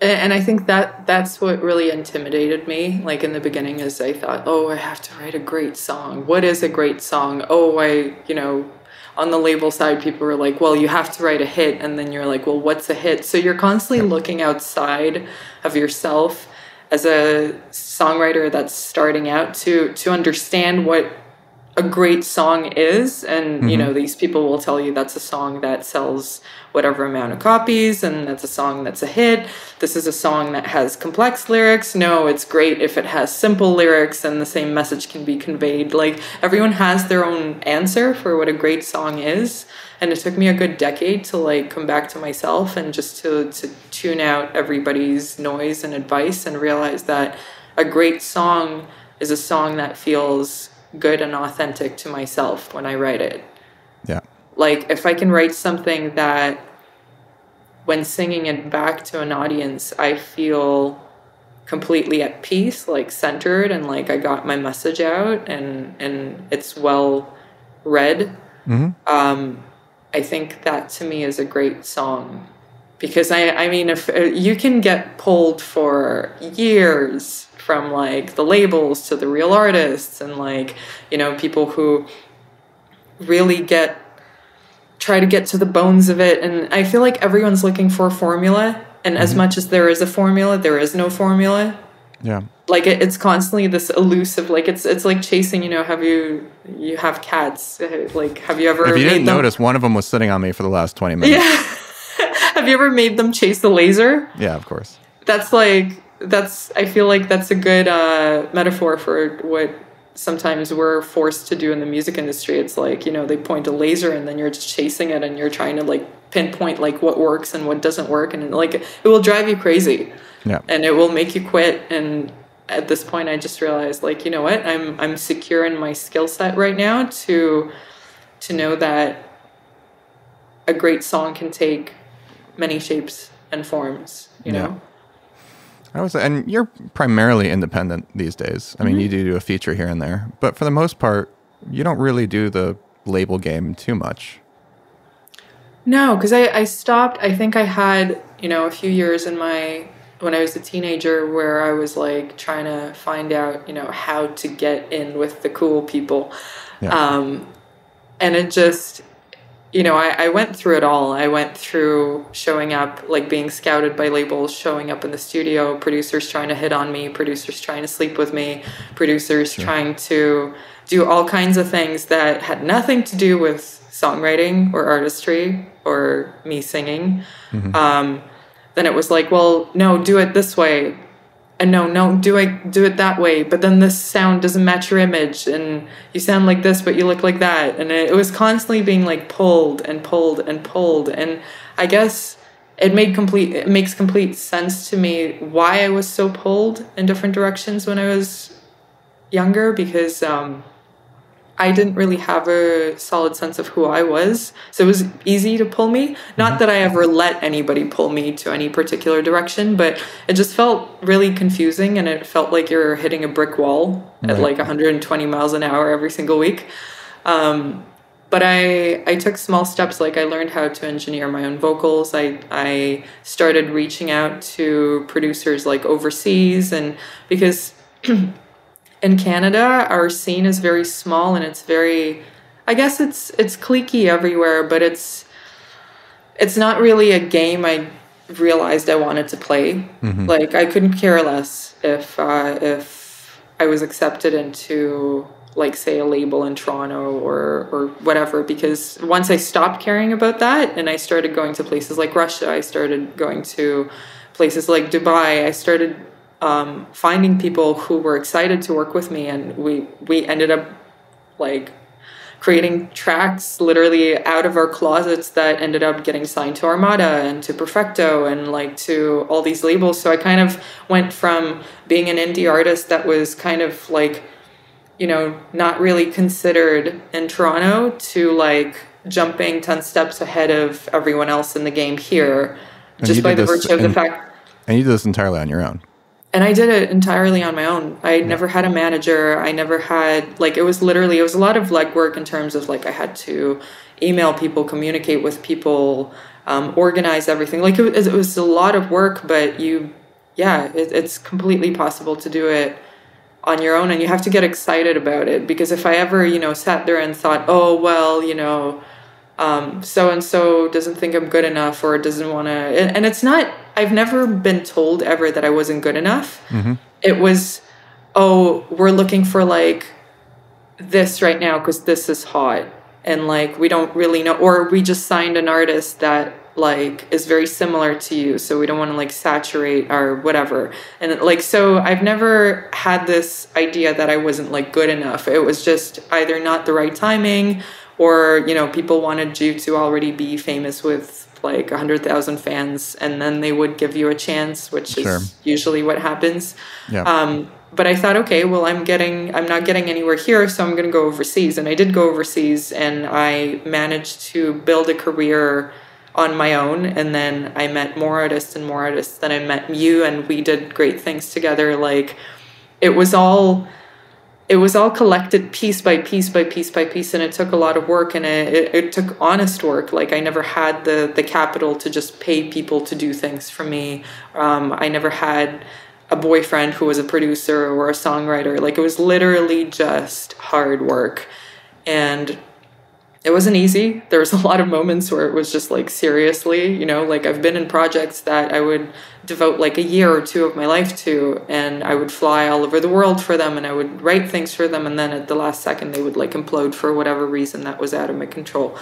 and I think that that's what really intimidated me, like in the beginning, is I thought, oh, I have to write a great song. What is a great song? Oh, I, you know, on the label side, people were like, well, you have to write a hit. And then you're like, well, what's a hit? So you're constantly looking outside of yourself as a songwriter that's starting out to, to understand what a great song is. And mm-hmm. you know, these people will tell you that's a song that sells whatever amount of copies, and that's a song that's a hit. This is a song that has complex lyrics. No, it's great if it has simple lyrics and the same message can be conveyed. Like, everyone has their own answer for what a great song is, and it took me a good decade to like come back to myself and just to to tune out everybody's noise and advice and realize that a great song is a song that feels good and authentic to myself when I write it. Yeah. Like, if I can write something that when singing it back to an audience, I feel completely at peace, like centered, and like I got my message out, and and it's well read. Mm-hmm. Um, I think that to me is a great song, because I I mean, if you can get pulled for years from like the labels to the real artists, and like, you know, people who really get, try to get to the bones of it. And I feel like everyone's looking for a formula, and mm-hmm. as much as there is a formula, there is no formula. Yeah. Like it, it's constantly this elusive, like it's it's like chasing, you know, have you, you have cats, like have you ever... If you didn't notice, one of them was sitting on me for the last twenty minutes. Yeah. Have you ever made them chase the laser? Yeah, of course. That's like, that's, I feel like that's a good uh, metaphor for what sometimes we're forced to do in the music industry. It's like, you know, they point a laser and then you're just chasing it and you're trying to like pinpoint like what works and what doesn't work. And like, it will drive you crazy. Yeah. And it will make you quit. And at this point, I just realized, like, you know what, I'm I'm secure in my skill set right now to to know that a great song can take many shapes and forms, you yeah. know? I was, and you're primarily independent these days. I mean, mm-hmm. you do do a feature here and there, but for the most part, you don't really do the label game too much. No, because I, I stopped. I think I had, you know, a few years in my... when I was a teenager where I was like trying to find out, you know, how to get in with the cool people. Yeah. Um, and it just, you know, I, I went through it all. I went through showing up, like being scouted by labels, showing up in the studio, producers trying to hit on me, producers trying to sleep with me, producers sure. trying to do all kinds of things that had nothing to do with songwriting or artistry or me singing. Mm-hmm. Um, then it was like, well, no, do it this way. And no, no, do it, do it that way. But then this sound doesn't match your image. And you sound like this, but you look like that. And it, it was constantly being like pulled and pulled and pulled. And I guess it made complete, it makes complete sense to me why I was so pulled in different directions when I was younger, because um, I didn't really have a solid sense of who I was. So it was easy to pull me. Not that I ever let anybody pull me to any particular direction, but it just felt really confusing. And it felt like you're hitting a brick wall at right. like a hundred twenty miles an hour every single week. Um, but I, I took small steps. Like I learned how to engineer my own vocals. I, I started reaching out to producers like overseas, and because in Canada, our scene is very small, and it's very, I guess it's it's cliquey everywhere, but it's it's not really a game I realized I wanted to play. Mm-hmm. Like I couldn't care less if uh, if I was accepted into like say a label in Toronto or or whatever, because once I stopped caring about that and I started going to places like Russia, I started going to places like Dubai, I started Um, finding people who were excited to work with me, and we we ended up like creating tracks literally out of our closets that ended up getting signed to Armada and to Perfecto and like to all these labels. So I kind of went from being an indie artist that was kind of like, you know, not really considered in Toronto to like jumping ten steps ahead of everyone else in the game here, and just by the virtue of the fact. And you did this entirely on your own. And I did it entirely on my own. I never had a manager. I never had, like, it was literally, it was a lot of legwork in terms of, like, I had to email people, communicate with people, um, organize everything. Like, it was, it was a lot of work, but you, yeah, it, it's completely possible to do it on your own. And you have to get excited about it, because if I ever, you know, sat there and thought, oh, well, you know, Um, so-and-so doesn't think I'm good enough or doesn't want to... And it's not... I've never been told ever that I wasn't good enough. Mm-hmm. It was, oh, we're looking for, like, this right now because this is hot. And, like, we don't really know... Or we just signed an artist that, like, is very similar to you. So we don't want to, like, saturate our whatever. And, like, so I've never had this idea that I wasn't, like, good enough. It was just either not the right timing... Or, you know, people wanted you to already be famous with like a hundred thousand fans, and then they would give you a chance, which sure. is usually what happens. Yeah. Um, but I thought, okay, well, I'm getting, I'm not getting anywhere here, so I'm going to go overseas. And I did go overseas, and I managed to build a career on my own. And then I met more artists and more artists. Then I met you, and we did great things together. Like, it was all... It was all collected piece by piece by piece by piece, and it took a lot of work, and it, it, it took honest work. Like, I never had the, the capital to just pay people to do things for me. Um, I never had a boyfriend who was a producer or a songwriter. Like, it was literally just hard work. And it wasn't easy. There was a lot of moments where it was just like, seriously, you know, like I've been in projects that I would devote like a year or two of my life to, and I would fly all over the world for them, and I would write things for them, and then at the last second they would like implode for whatever reason that was out of my control.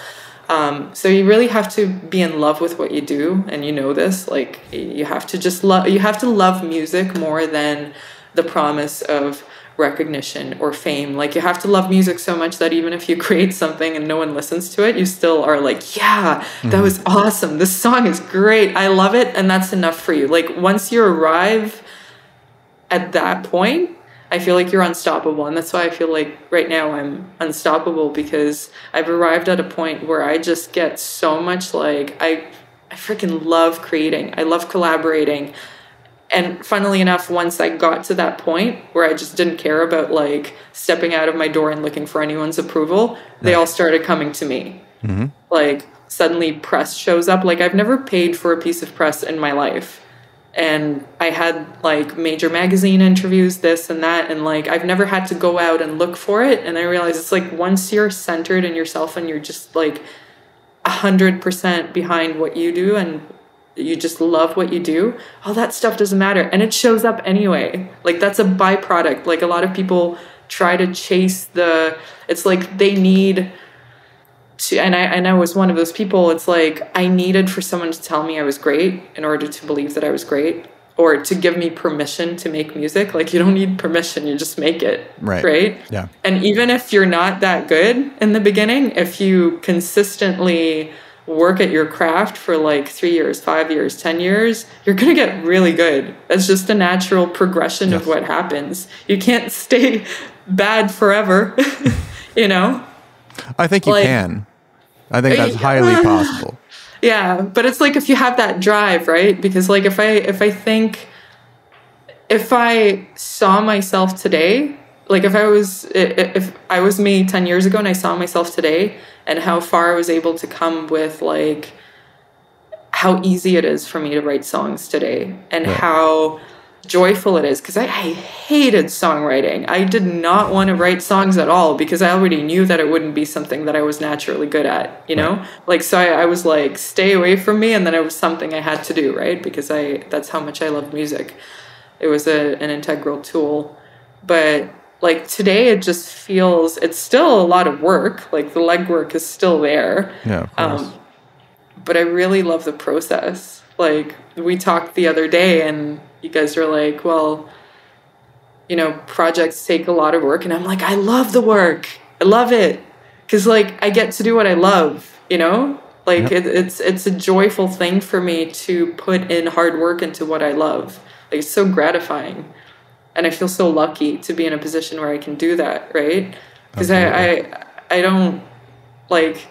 Um, so you really have to be in love with what you do, and you know this, like you have to just love, you have to love music more than the promise of recognition or fame. Like you have to love music so much that even if you create something and no one listens to it, you still are like, yeah, that was awesome. This song is great. I love it. And that's enough for you. Like once you arrive at that point, I feel like you're unstoppable. And that's why I feel like right now I'm unstoppable, because I've arrived at a point where I just get so much, like, I, I freaking love creating. I love collaborating. And funnily enough, once I got to that point where I just didn't care about like stepping out of my door and looking for anyone's approval, they all started coming to me. Mm-hmm. Like suddenly press shows up. Like I've never paid for a piece of press in my life. And I had like major magazine interviews, this and that. And like, I've never had to go out and look for it. And I realized it's like, once you're centered in yourself and you're just like a hundred percent behind what you do, and you just love what you do, all that stuff doesn't matter. And it shows up anyway. Like that's a byproduct. Like a lot of people try to chase the, it's like they need to, and I, and I was one of those people. It's like, I needed for someone to tell me I was great in order to believe that I was great, or to give me permission to make music. Like you don't need permission. You just make it. Right. Right. Yeah. And even if you're not that good in the beginning, if you consistently work at your craft for like three years, five years, ten years, you're going to get really good. That's just a natural progression yes. of what happens. You can't stay bad forever, you know? I think you like, can. I think that's highly uh, possible. Yeah. But it's like, if you have that drive, right? Because like, if I, if I think, if I saw myself today, like if I was, if I was me ten years ago and I saw myself today, and how far I was able to come with, like, how easy it is for me to write songs today, and right. how joyful it is. Because I, I hated songwriting. I did not want to write songs at all, because I already knew that it wouldn't be something that I was naturally good at, you know? Right. Like, so I, I was like, stay away from me, and then it was something I had to do, right? Because I that's how much I loved music. It was a, an integral tool. But like today, it just feels, it's still a lot of work. Like the legwork is still there. Yeah, of course. Um, but I really love the process. Like we talked the other day and you guys were like, well, you know, projects take a lot of work. And I'm like, I love the work. I love it. Because like I get to do what I love, you know? Like yep. it, it's, it's a joyful thing for me to put in hard work into what I love. Like it's so gratifying. And I feel so lucky to be in a position where I can do that, right? Because I, I, I don't, like,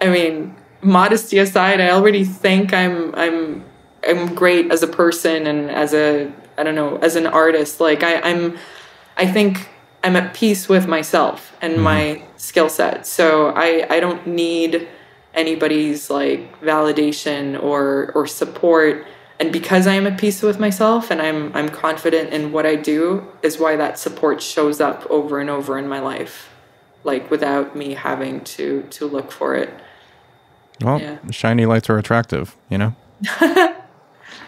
I mean, modesty aside, I already think I'm, I'm, I'm great as a person and as a, I don't know, as an artist. Like, I, I'm, I think I'm at peace with myself and mm-hmm. my skill set. So I, I don't need anybody's, like, validation or, or support. And because I am at peace with myself and I'm I'm confident in what I do is why that support shows up over and over in my life, like without me having to to look for it. Well, yeah. Shiny lights are attractive, you know? Yeah,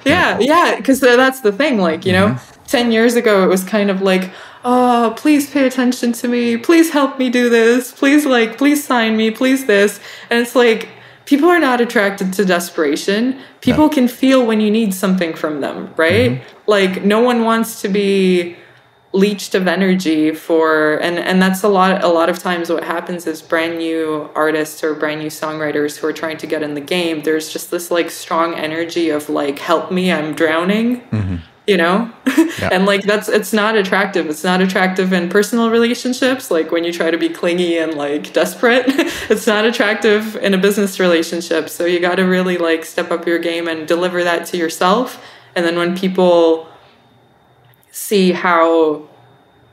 yeah, because that's the thing. Like, you know, mm-hmm. ten years ago, it was kind of like, oh, please pay attention to me. Please help me do this. Please, like, please sign me. Please this. And it's like, people are not attracted to desperation. People no. can feel when you need something from them, right? Mm-hmm. Like no one wants to be leached of energy for, and, and that's a lot, a lot of times what happens is brand new artists or brand new songwriters who are trying to get in the game, there's just this like strong energy of like, help me, I'm drowning, mm-hmm. you know? Yeah. And like, that's, it's not attractive. It's not attractive in personal relationships. Like when you try to be clingy and like desperate, it's not attractive in a business relationship. So you got to really like step up your game and deliver that to yourself. And then when people see how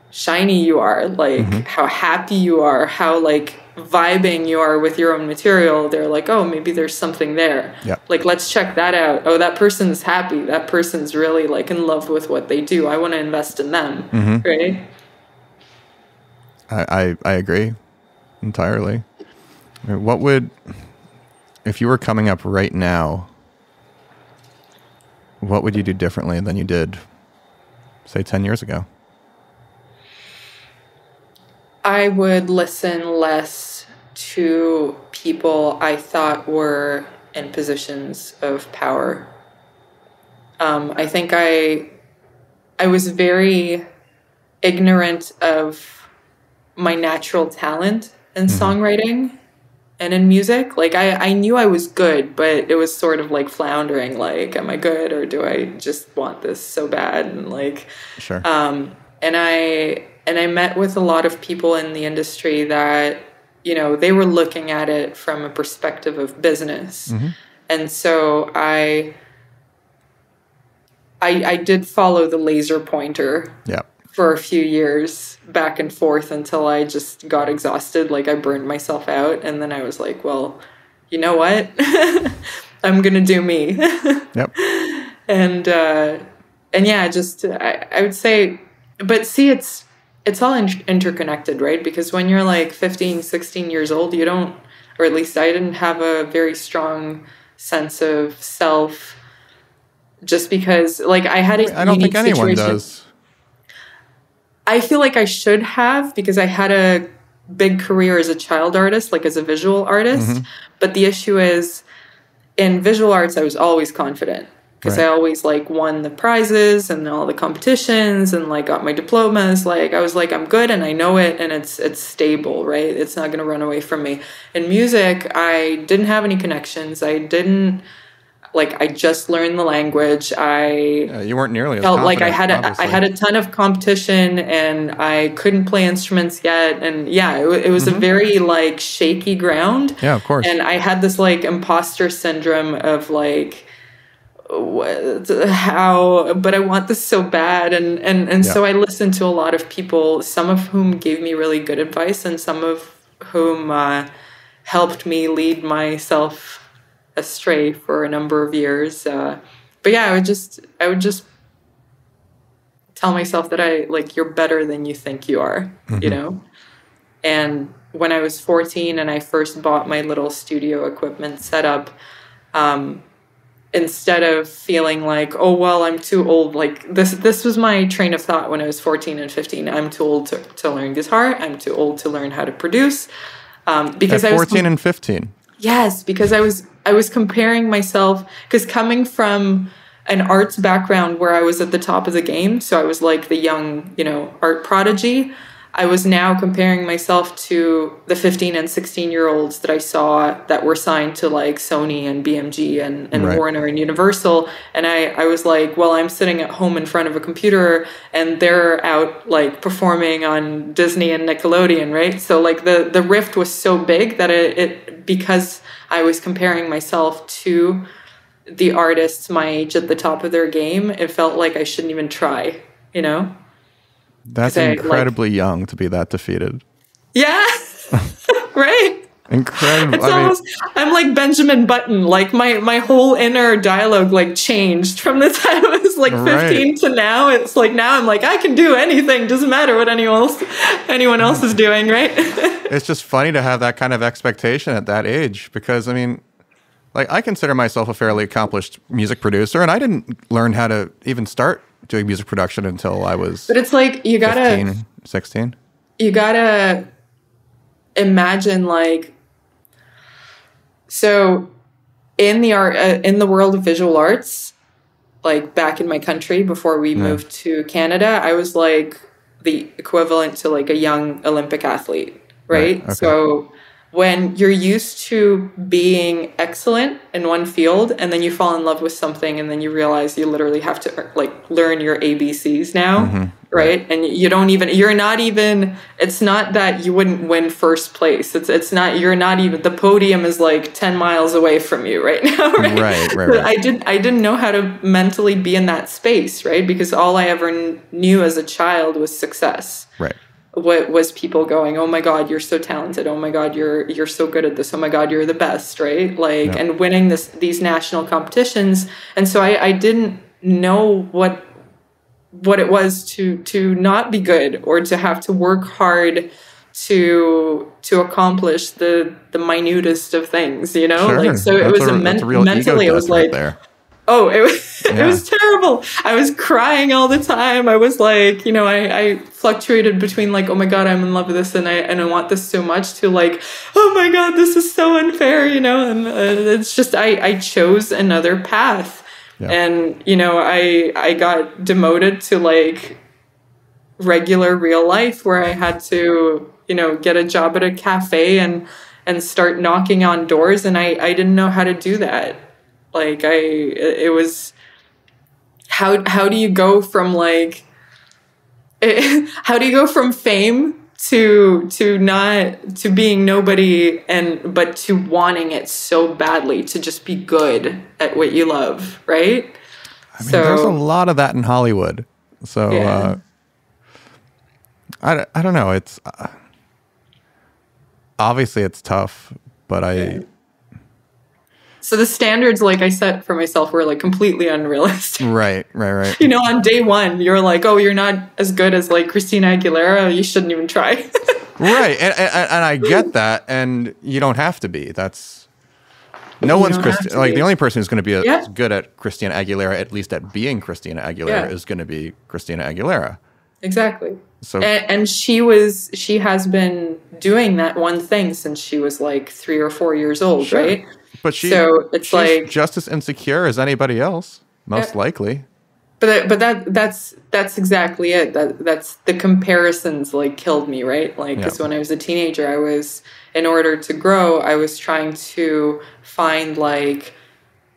shiny you are, like mm-hmm. how happy you are, how like vibing you are with your own material, they're like, oh, maybe there's something there. Yeah. Like, let's check that out. Oh, that person's happy. That person's really like in love with what they do. I want to invest in them. Mm-hmm. Right? I, I, I agree. entirely. What would, if you were coming up right now, what would you do differently than you did, say, ten years ago? I would listen less to people I thought were in positions of power. Um, I think I, I was very ignorant of my natural talent in mm-hmm. songwriting and in music. Like I, I knew I was good, but it was sort of like floundering. Like, am I good, or do I just want this so bad? And like, sure. Um, and I, and I met with a lot of people in the industry that, you know, they were looking at it from a perspective of business. Mm-hmm. And so I, I, I did follow the laser pointer yeah. for a few years back and forth until I just got exhausted. Like I burned myself out. And then I was like, well, you know what? I'm going to do me. Yep. And, uh, and yeah, just, I, I would say, but see, it's, it's all in interconnected, right? Because when you're like fifteen, sixteen years old, you don't, or at least I didn't have a very strong sense of self. Just because, like, I had a I don't think anyone situation. does. I feel like I should have, because I had a big career as a child artist, like as a visual artist. Mm-hmm. But the issue is, in visual arts, I was always confident, because right. I always, like, won the prizes and all the competitions and, like, got my diplomas. Like, I was like, I'm good and I know it, and it's, it's stable, right? It's not going to run away from me. In music, I didn't have any connections. I didn't... Like, I just learned the language. I yeah, you weren't nearly as felt like I had a, I had a ton of competition, and I couldn't play instruments yet. And yeah, it, it was mm-hmm. a very like shaky ground. Yeah, of course. And I had this like imposter syndrome of like, what, how? But I want this so bad. And and and yeah. so I listened to a lot of people, some of whom gave me really good advice, and some of whom uh, helped me lead myself astray for a number of years. Uh, but yeah, I would just, I would just tell myself that I like, you're better than you think you are, mm-hmm. you know? And when I was fourteen and I first bought my little studio equipment setup, um, instead of feeling like, oh, well, I'm too old. Like this, this was my train of thought when I was fourteen and fifteen, I'm too old to, to learn guitar. I'm too old to learn how to produce. Um, because At I was fourteen and fifteen. Yes, because I was I was comparing myself, because coming from an arts background where I was at the top of the game, so I was like the young, you know, art prodigy, I was now comparing myself to the fifteen and sixteen year olds that I saw that were signed to like Sony and B M G and, and right. Warner and Universal. And I, I was like, well, I'm sitting at home in front of a computer and they're out like performing on Disney and Nickelodeon. Right. So like the, the rift was so big that it, it, because I was comparing myself to the artists my age at the top of their game, it felt like I shouldn't even try, you know? That's incredibly I, like, young to be that defeated. Yeah, right? Incredible. It's I almost, mean, I'm like Benjamin Button. Like my, my whole inner dialogue like changed from the time I was like fifteen right. to now. It's like now I'm like, I can do anything. Doesn't matter what anyone else, anyone else is doing, right? It's just funny to have that kind of expectation at that age, because I mean, like I consider myself a fairly accomplished music producer, and I didn't learn how to even start doing music production until I was But it's like you gotta fifteen, sixteen. You gotta imagine like, so in the art uh, in the world of visual arts, like back in my country before we yeah. moved to Canada, I was like the equivalent to like a young Olympic athlete, right? right. Okay. So when you're used to being excellent in one field and then you fall in love with something and then you realize you literally have to like learn your A B Cs now, mm-hmm. right? And you don't even, you're not even, it's not that you wouldn't win first place. It's it's not, you're not even, the podium is like ten miles away from you right now, right? Right, right, right. I didn't, I didn't know how to mentally be in that space, right? Because all I ever knew as a child was success. Right. What was people going, oh my God, you're so talented. Oh my God, you're, you're so good at this. Oh my God, you're the best. Right. Like, yeah. and winning this, these national competitions. And so I, I didn't know what, what it was to, to not be good or to have to work hard to to accomplish the the minutest of things, you know? Sure. Like, so that's it was a, a men a real mentally, ego it was like, right there. Oh, it was, yeah. It was terrible. I was crying all the time. I was like, you know, I, I fluctuated between like, oh my God, I'm in love with this and I, and I want this so much, to like, oh my God, this is so unfair, you know? And uh, it's just, I, I chose another path. Yeah. And, you know, I, I got demoted to like regular real life, where I had to, you know, get a job at a cafe and, and start knocking on doors. And I, I didn't know how to do that. Like I, it was, how, how do you go from like, it, how do you go from fame to, to not, to being nobody and, but to wanting it so badly, to just be good at what you love. Right. I mean, so, there's a lot of that in Hollywood. So, yeah. uh, I, I don't know. It's uh, obviously it's tough, but I, yeah. So the standards, like I set for myself, were like completely unrealistic. Right, right, right. You know, on day one, you're like, "Oh, you're not as good as like Christina Aguilera. You shouldn't even try." Right, and, and and I get that, and you don't have to be. That's no you one's Christi like be. the only person who's going to be as yeah. good at Christina Aguilera, at least at being Christina Aguilera, yeah. is going to be Christina Aguilera. Exactly. So and, and she was, she has been doing that one thing since she was like three or four years old, sure. right? But she, so it's she's like just as insecure as anybody else, most yeah. likely. But that, but that that's that's exactly it. That that's the comparisons like killed me, right? Like, because yeah. when I was a teenager, I was, in order to grow, I was trying to find like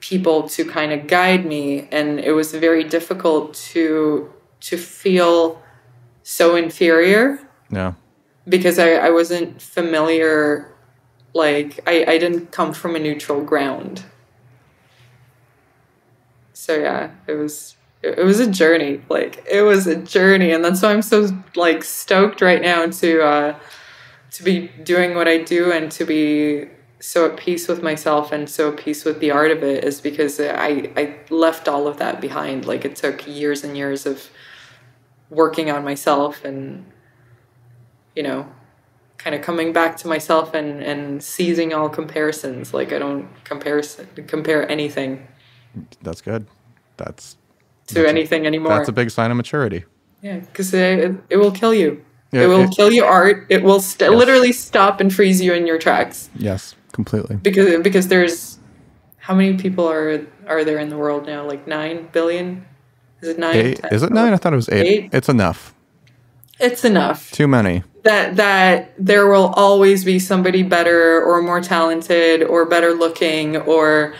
people to kind of guide me, and it was very difficult to to feel so inferior. Yeah, because I I wasn't familiar. Like, I, I didn't come from a neutral ground. So, yeah, it was, it, it was a journey. Like, it was a journey. And that's why I'm so, like, stoked right now to, uh, to be doing what I do and to be so at peace with myself and so at peace with the art of it, is because I, I left all of that behind. Like, it took years and years of working on myself and, you know, kind of coming back to myself and, and seizing all comparisons. Like, I don't compare, compare anything. That's good. That's to that's anything a, anymore. That's a big sign of maturity. Yeah. Cause it, it will kill you. Yeah, it will it, kill your art. It will st yes. literally stop and freeze you in your tracks. Yes, completely. Because, because there's, how many people are, are there in the world now? Like nine billion? Is it nine? Eight? Ten? Is it nine? I thought it was eight. eight. It's enough. It's enough. Too many. That that there will always be somebody better or more talented or better looking or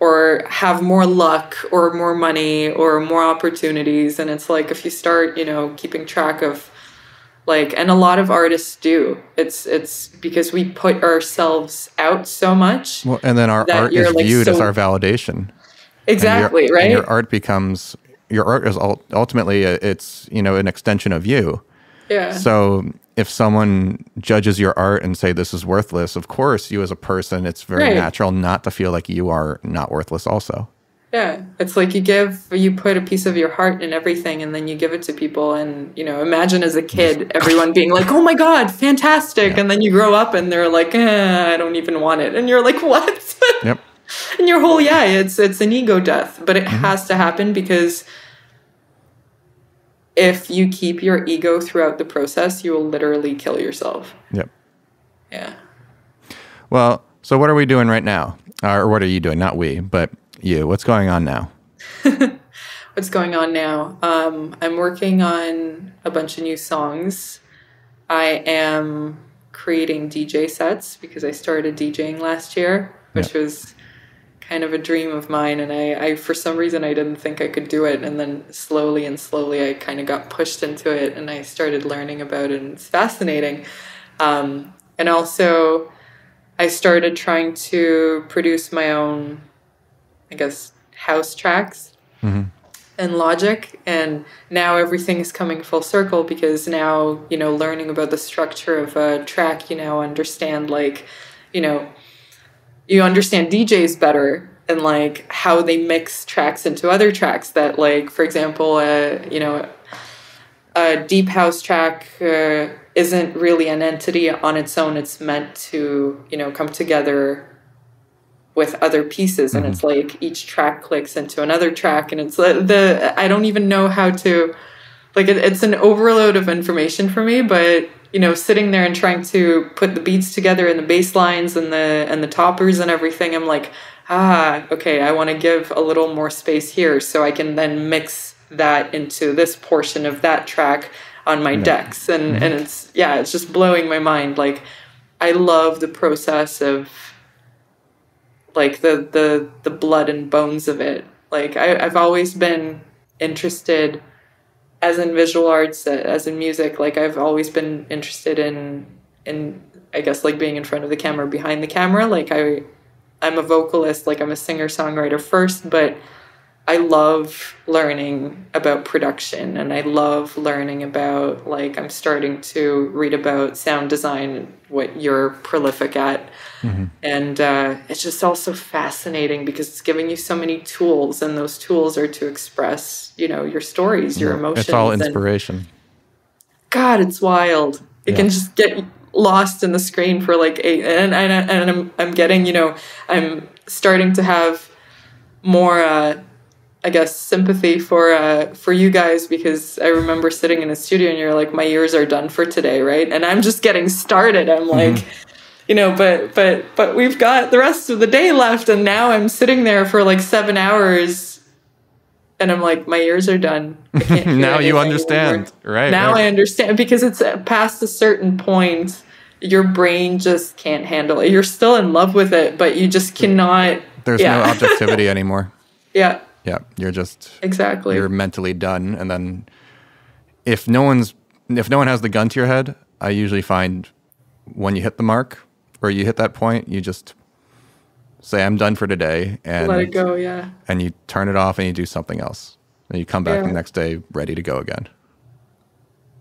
or have more luck or more money or more opportunities. And it's like, if you start, you know, keeping track of like, and a lot of artists do. It's it's because we put ourselves out so much. Well, and then our art is like viewed so, as our validation. Exactly, and your, right? And your art becomes your art is ultimately it's, you know, an extension of you. Yeah. So if someone judges your art and say this is worthless, of course, you as a person, it's very right. natural not to feel like you are not worthless also. Yeah. It's like you give, you put a piece of your heart in everything and then you give it to people. And, you know, imagine as a kid, everyone being like, oh my God, fantastic. Yeah. And then you grow up and they're like, eh, I don't even want it. And you're like, what? Yep. And your whole, yeah, it's, it's an ego death, but it mm-hmm. has to happen, because if you keep your ego throughout the process, you will literally kill yourself. Yep. Yeah. Well, so what are we doing right now? Or what are you doing? Not we, but you. What's going on now? What's going on now? Um, I'm working on a bunch of new songs. I am creating D J sets because I started DJing last year, which yep. was kind of a dream of mine, and I, I for some reason I didn't think I could do it, and then slowly and slowly I kind of got pushed into it and I started learning about it, and it's fascinating. Um, and also I started trying to produce my own, I guess, house tracks mm-hmm. and logic, and now everything is coming full circle, because now, you know, learning about the structure of a track, you now understand, like, you know, you understand D Js better and like how they mix tracks into other tracks that, like, for example, uh, you know, a deep house track uh, isn't really an entity on its own. It's meant to, you know, come together with other pieces. Mm-hmm. And it's like each track clicks into another track. And it's the, the I don't even know how to, like, it, it's an overload of information for me, but, you know, sitting there and trying to put the beats together and the bass lines and the, and the toppers and everything, I'm like, ah, okay, I want to give a little more space here so I can then mix that into this portion of that track on my no. decks. And, no. and it's, yeah, it's just blowing my mind. Like, I love the process of, like, the, the, the blood and bones of it. Like, I, I've always been interested, as in visual arts, as in music, like, I've always been interested in, in, I guess, like, being in front of the camera, behind the camera. Like, I, I'm a vocalist, like, I'm a singer-songwriter first, but I love learning about production, and I love learning about, like, I'm starting to read about sound design, what you're prolific at. Mm-hmm. And uh, it's just also fascinating because it's giving you so many tools, and those tools are to express, you know, your stories, your emotions. It's all inspiration. And, God, it's wild. It yeah. can just get lost in the screen for like eight, and, and, and I'm, I'm getting, you know, I'm starting to have more, uh, I guess, sympathy for uh, for you guys, because I remember sitting in a studio and you're like, my ears are done for today, right? And I'm just getting started. I'm like, mm-hmm. you know, but but but we've got the rest of the day left, and now I'm sitting there for like seven hours, and I'm like, my ears are done. I can't hear now you understand, anymore. right? Now right. I understand, because it's past a certain point, your brain just can't handle it. You're still in love with it, but you just cannot. There's yeah. no objectivity anymore. Yeah. Yeah, you're just exactly you're mentally done, and then if no one's if no one has the gun to your head, I usually find when you hit the mark or you hit that point, you just say, "I'm done for today," and let it go. Yeah, and you turn it off and you do something else, and you come back yeah. the next day ready to go again.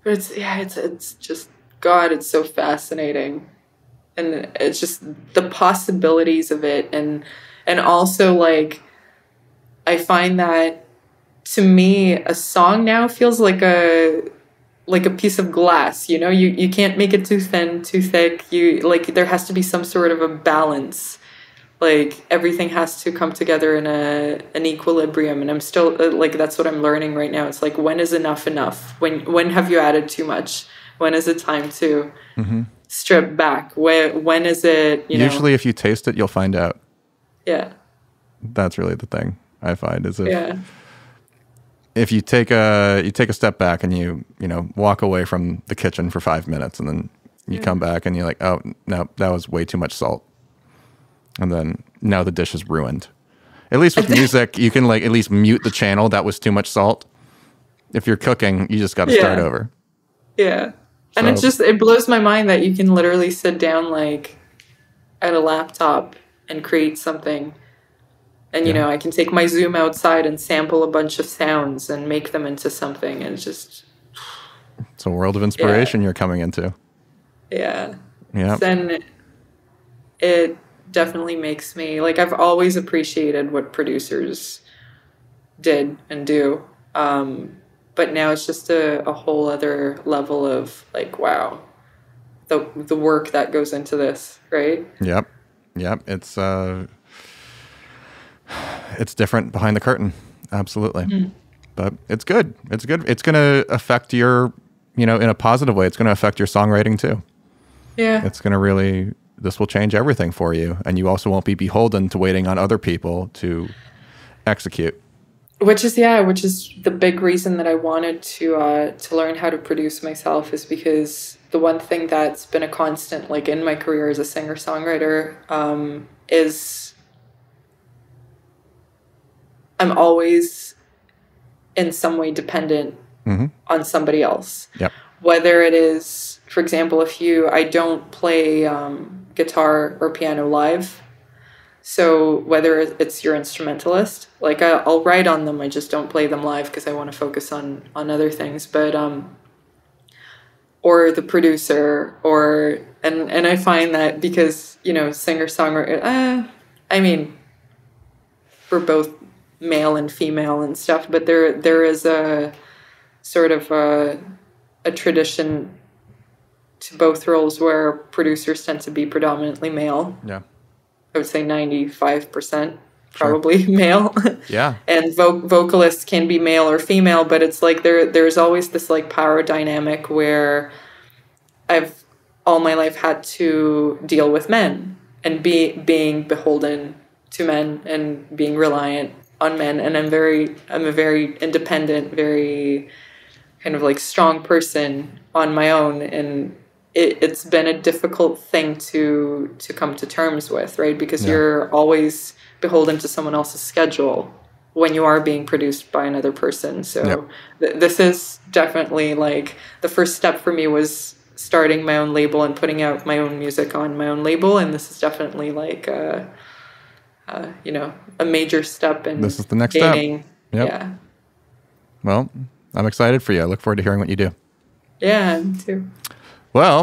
But it's yeah, it's it's just God, it's so fascinating, and it's just the possibilities of it, and and also like. I find that, to me, a song now feels like a like a piece of glass. You know, you you can't make it too thin, too thick. You like there has to be some sort of a balance. Like everything has to come together in a an equilibrium. And I'm still like that's what I'm learning right now. It's like, when is enough enough? When when have you added too much? When is it time to mm-hmm. strip back? When when is it? You know? Usually, if you taste it, you'll find out. Yeah, that's really the thing. I find is if, yeah. if you take a you take a step back and you you know walk away from the kitchen for five minutes and then you yeah. come back and you're like, oh no, that was way too much salt, and then now the dish is ruined. At least with music, you can like at least mute the channel. That was too much salt. If you're cooking, you just got to yeah. start over. Yeah, so, and it just it blows my mind that you can literally sit down like at a laptop and create something. And, you yeah. know, I can take my Zoom outside and sample a bunch of sounds and make them into something. And it's just... It's a world of inspiration yeah. you're coming into. Yeah. Yeah. Then it definitely makes me... Like, I've always appreciated what producers did and do. Um, but now it's just a, a whole other level of, like, wow. The, the work that goes into this, right? Yep. Yep. It's... Uh... It's different behind the curtain, absolutely. Mm. But it's good. It's good. It's going to affect your, you know, in a positive way. It's going to affect your songwriting too. Yeah. It's going to really. This will change everything for you, and you also won't be beholden to waiting on other people to execute. Which is yeah, which is the big reason that I wanted to uh, to learn how to produce myself, is because the one thing that's been a constant, like in my career as a singer songwriter, um, is. I'm always in some way dependent mm-hmm. on somebody else. Yep. Whether it is, for example, if you, I don't play um, guitar or piano live. So whether it's your instrumentalist, like I, I'll write on them. I just don't play them live because I want to focus on, on other things. But, um, or the producer or, and, and I find that because, you know, singer, songwriter, uh, I mean, for both, male and female and stuff, but there there is a sort of a, a tradition to both roles where producers tend to be predominantly male. Yeah. I would say ninety-five percent probably sure. male. Yeah. And vo vocalists can be male or female, but it's like there there's always this like power dynamic where I've all my life had to deal with men and be being beholden to men and being reliant on men, and I'm very I'm a very independent, very kind of like strong person on my own, and It, it's been a difficult thing to to come to terms with, right? Because yeah. you're always beholden to someone else's schedule when you are being produced by another person. So yep. th this is definitely like the first step for me was starting my own label and putting out my own music on my own label. And this is definitely like, a, uh, you know, a major step in this is the next gaining. Step. Yep. Yeah. Well, I'm excited for you. I look forward to hearing what you do. Yeah, me too. Well,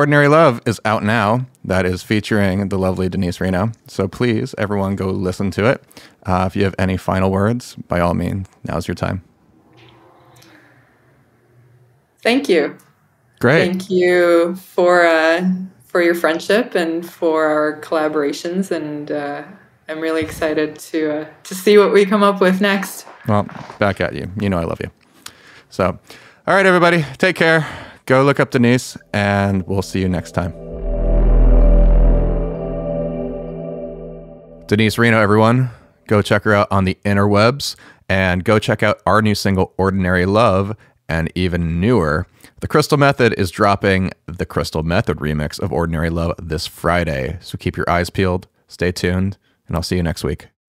Ordinary Love is out now. That is featuring the lovely Deniz Reno. So please, everyone, go listen to it. Uh, if you have any final words, by all means, now's your time. Thank you. Great. Thank you for uh, for your friendship and for our collaborations. And uh, I'm really excited to uh, to see what we come up with next. Well, back at you. You know I love you. So, all right, everybody, take care. Go look up Deniz, and we'll see you next time. Deniz Reno, everyone. Go check her out on the interwebs, and go check out our new single, Ordinary Love, and even newer, The Crystal Method is dropping the Crystal Method remix of Ordinary Love this Friday. So keep your eyes peeled, stay tuned, and I'll see you next week.